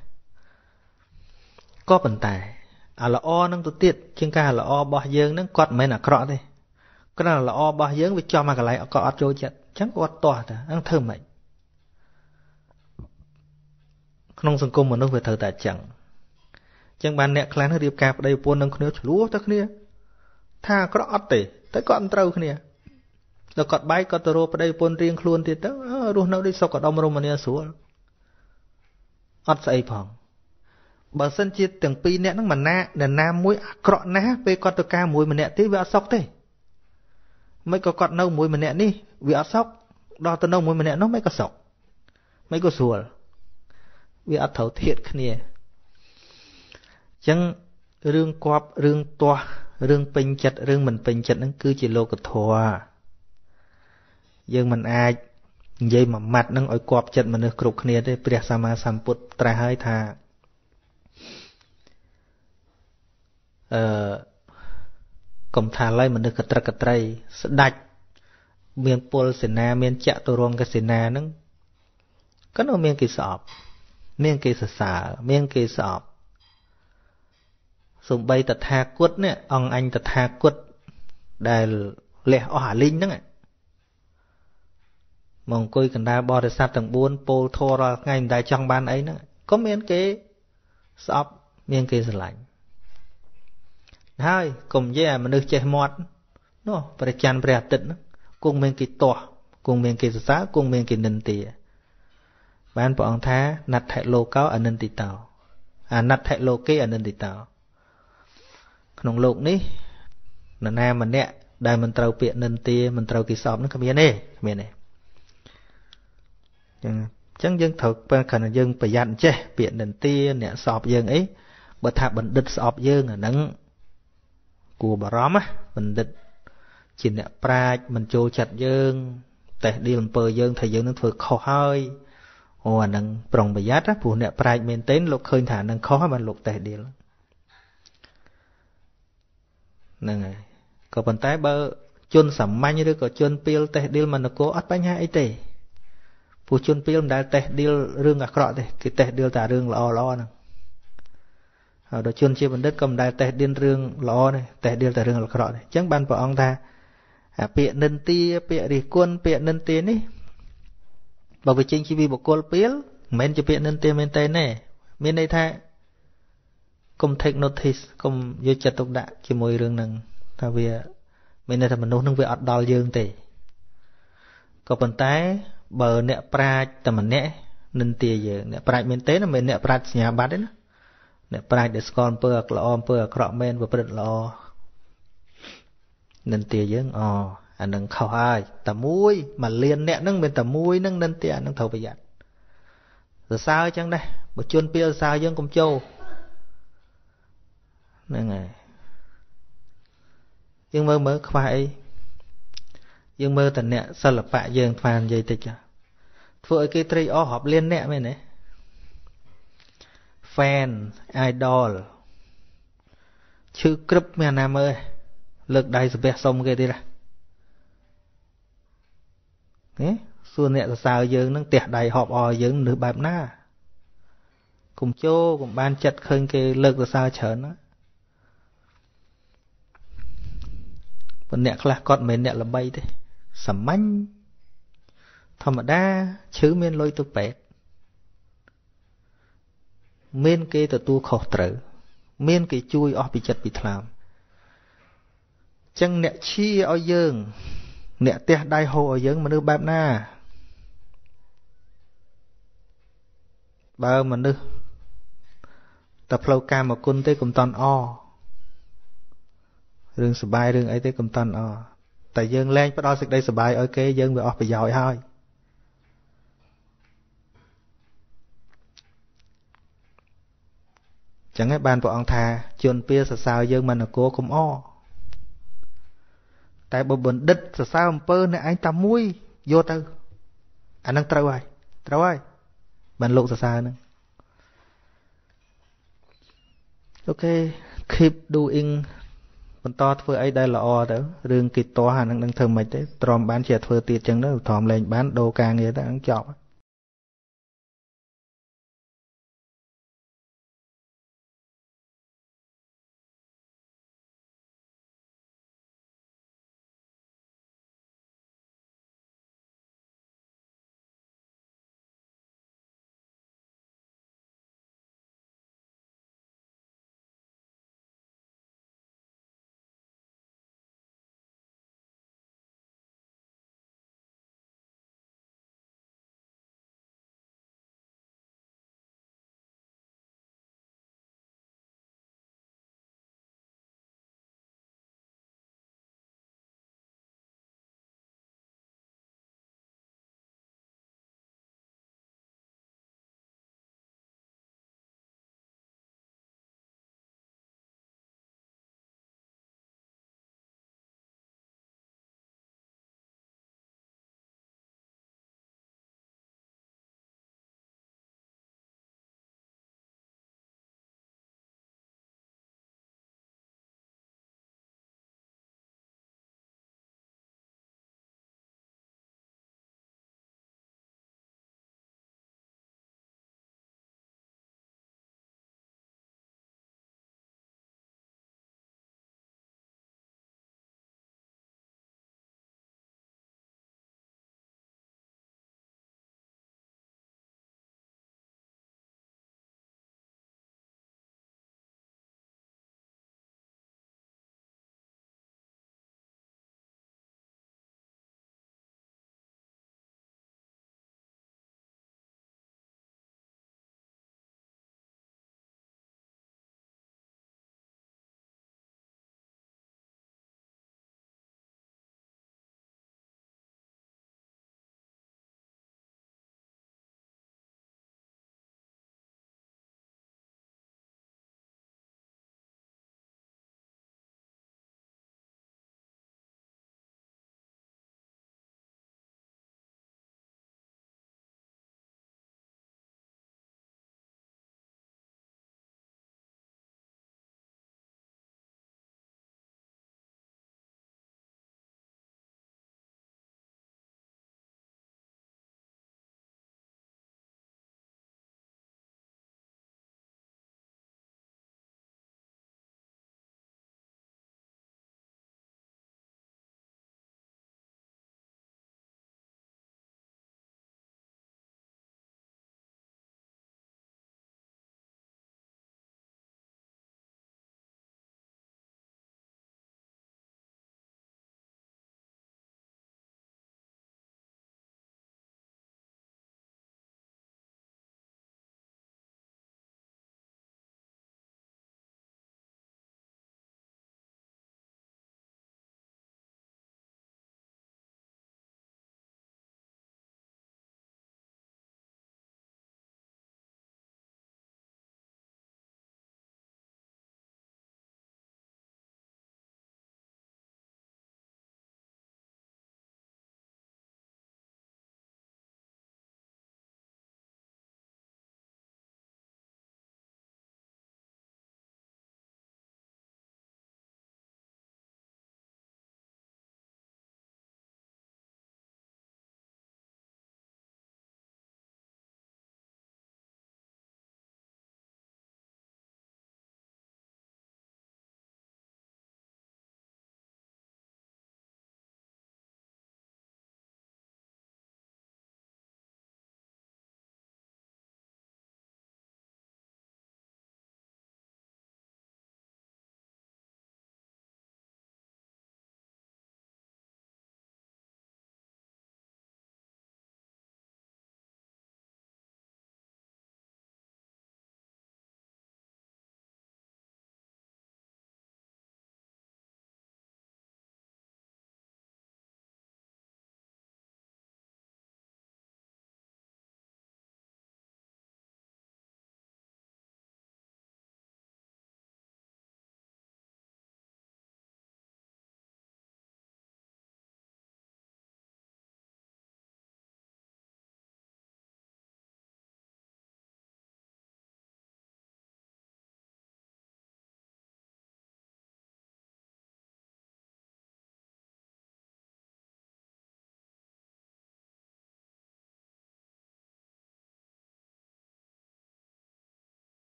có vận tải à lỡ nó tôi tiết trên ca lỡ bỏ dương nó cọt mấy là cọt đi cái nào lỡ bỏ dương bị cho mà cái lại cọt trôi chặt chẳng có to cả ăn thơm mấy không sừng cung mà nó về thời tại chẳng Chẳng bàn nẹ khá nó điệp cạp ở đây buôn nâng khá nó lúa tất khá Tha có ọt tỉ, tới có ẩm trâu khá nè Rồi cọt bái cọt tờ rô ở đây buôn riêng khuôn thì tớ Rùa nâu đi sao cọt ôm rùm mà nè xua ọt xảy phòng Bởi sân chìa tưởng pi nẹ nâng mà nạ Nè nà mũi cọt ná Về cọt tờ ca mũi mà nẹ tí vì ọt sóc tê Mấy cọt cọt nâu mũi mà nẹ ní Vì ọt sóc Đo tờ nâu mũi mà nẹ nó mấy cọt sóc Mấy cọt xua Vì ọt thấu thiệt khá nè Chẳng rương quạp, rương toa, rương bình chật, rương mình bình chật nâng cứ chỉ lô cực thua. Nhưng mình ai, dây mà mặt nâng ôi quạp chật mà nâng cực khá nế, Pria Sama Samput tra hơi thà. Cầm thà lấy mà nâng cực trắc cực trây, sẽ đạch. Miền Pol Sê Na, miền Chạ Tô Rông Sê Na nâng. Có nó miền kỳ sọp, miền kỳ sở sở, miền kỳ sọp. sùng bay tật tha quất nè, ông anh tật tha quất đài lẻ ỏa linh đó. Mong côi cần đa bò để sát tầng buôn pô thô ra ngay đài trong ban ấy đó. Có miễn kế sọp, miễn kế sửa lạnh. Hai, cùng với mà nước chè mọt. Nó, phải chăn bè tịnh. Cùng miễn kế tỏa, cùng miễn kế sá, cùng miễn kế nền tìa. Bạn bọn thá, nặt hẹn lô cao ở nền tì tàu. À, nặt hẹn lô kê ở nền tì tàu. Nông lục ní, nà nà mà nẹ, đài mình trâu biện nền tìa, mình trâu kỳ sọp nó không miễn nè, miễn nè. Chẳng dân thực khả năng dân phải dặn chứ biện đến tia nẹ sọp dân ấy bà thả bình địch sọp dân ở nâng của bà rõm á bình địch chỉ nẹ prach mình chô chặt dân tệ đi lần bờ dân thầy dân nó thừa khó hơi ồ nâng prong bà giác á phù nẹ prach mình tên lúc khơi thả nâng khó mà lúc tệ đi lắm nâng này có bàn tay bơ chôn sẩm manh như đứa có chôn piêu tệ đi mà nó cố ớt bánh hai tệ phụ chôn piêu đã tệ điều rương ngạc rõ thì cái tệ điều tả rương lo lo nè, ở đó chôn chia bên đất cầm đại tệ điên rương lo này tệ điều tả rương ngạc rõ này, chẳng ban vợ ông ta, à bịa nên tia bịa đi quân bịa nên tia ní, bảo vệ chính chỉ vì bộ cô piêu, men cho bịa nên tia men tây nè, men đây thay, cùng thịnh nô thịt cùng vô chặt tục đại chỉ môi rương nằng, ta về men đây là mình nô nương về ọt đòi dương tề, có bàn tay bờ nẹ prach tầm mà nẹ nên tia giờ nẹ prach miền tây nó miền nẹ prach nhà bát đấy nó nẹ prach để con pơ lọ om pơ cọ men và bật lọ nên tia giờ ờ anh đừng khâu ai tầm mũi mà liền nẹ nâng bên tầm mũi nâng nên tia nâng thầu bây giờ rồi sao chăng đây một chuôn pia sao dân công châu nên này nhưng mơ mơ khoai nhưng mơ tần nẹ sao là bạ dân phàn dây tịch à phơi cái tri o họp liên nẹ mày nè fan idol chữ cướp mẹ nam ơi lực đại sự bẹt xong cái đi ra nhé xuân nẹ là sao dân đang tẹt đại họp o dân nửa bạp na cùng chô cùng ban chặt khơi cái lực là sao chở nó còn nẹ là con mày nẹ là bay thế sầm manh thầm mà đa chứ miên lôi tục bẹt miên kê tờ tu khổ tử miên kê chui o bị chật bị thảm chăng nẹ chi o dương nẹ tè đai hồ o dương mà nữ bạp na bà mà nữ tập lâu ca mà cun tới cùng toàn o rừng sờ bài rừng ấy tới cùng toàn o tại dân lên bắt đầu sạch đây sửa bài ok dân về ọp về giỏi thôi chẳng ai bàn bọn ông thà chôn pia sờ sao dân mà nó cố cũng o tại bộ bồn đứt sờ sao ông pơ này anh ta mũi vô tư anh đang trâu ai trâu ai bàn lụ sờ sao nữa ok keep doing bọn to thưa ấy đây là o đó, riêng kịch to hà năng năng thường mày thế, tròn bán chè thưa tiệt chẳng đó, thòm lên bán đồ càng nghe ta ăn chọn.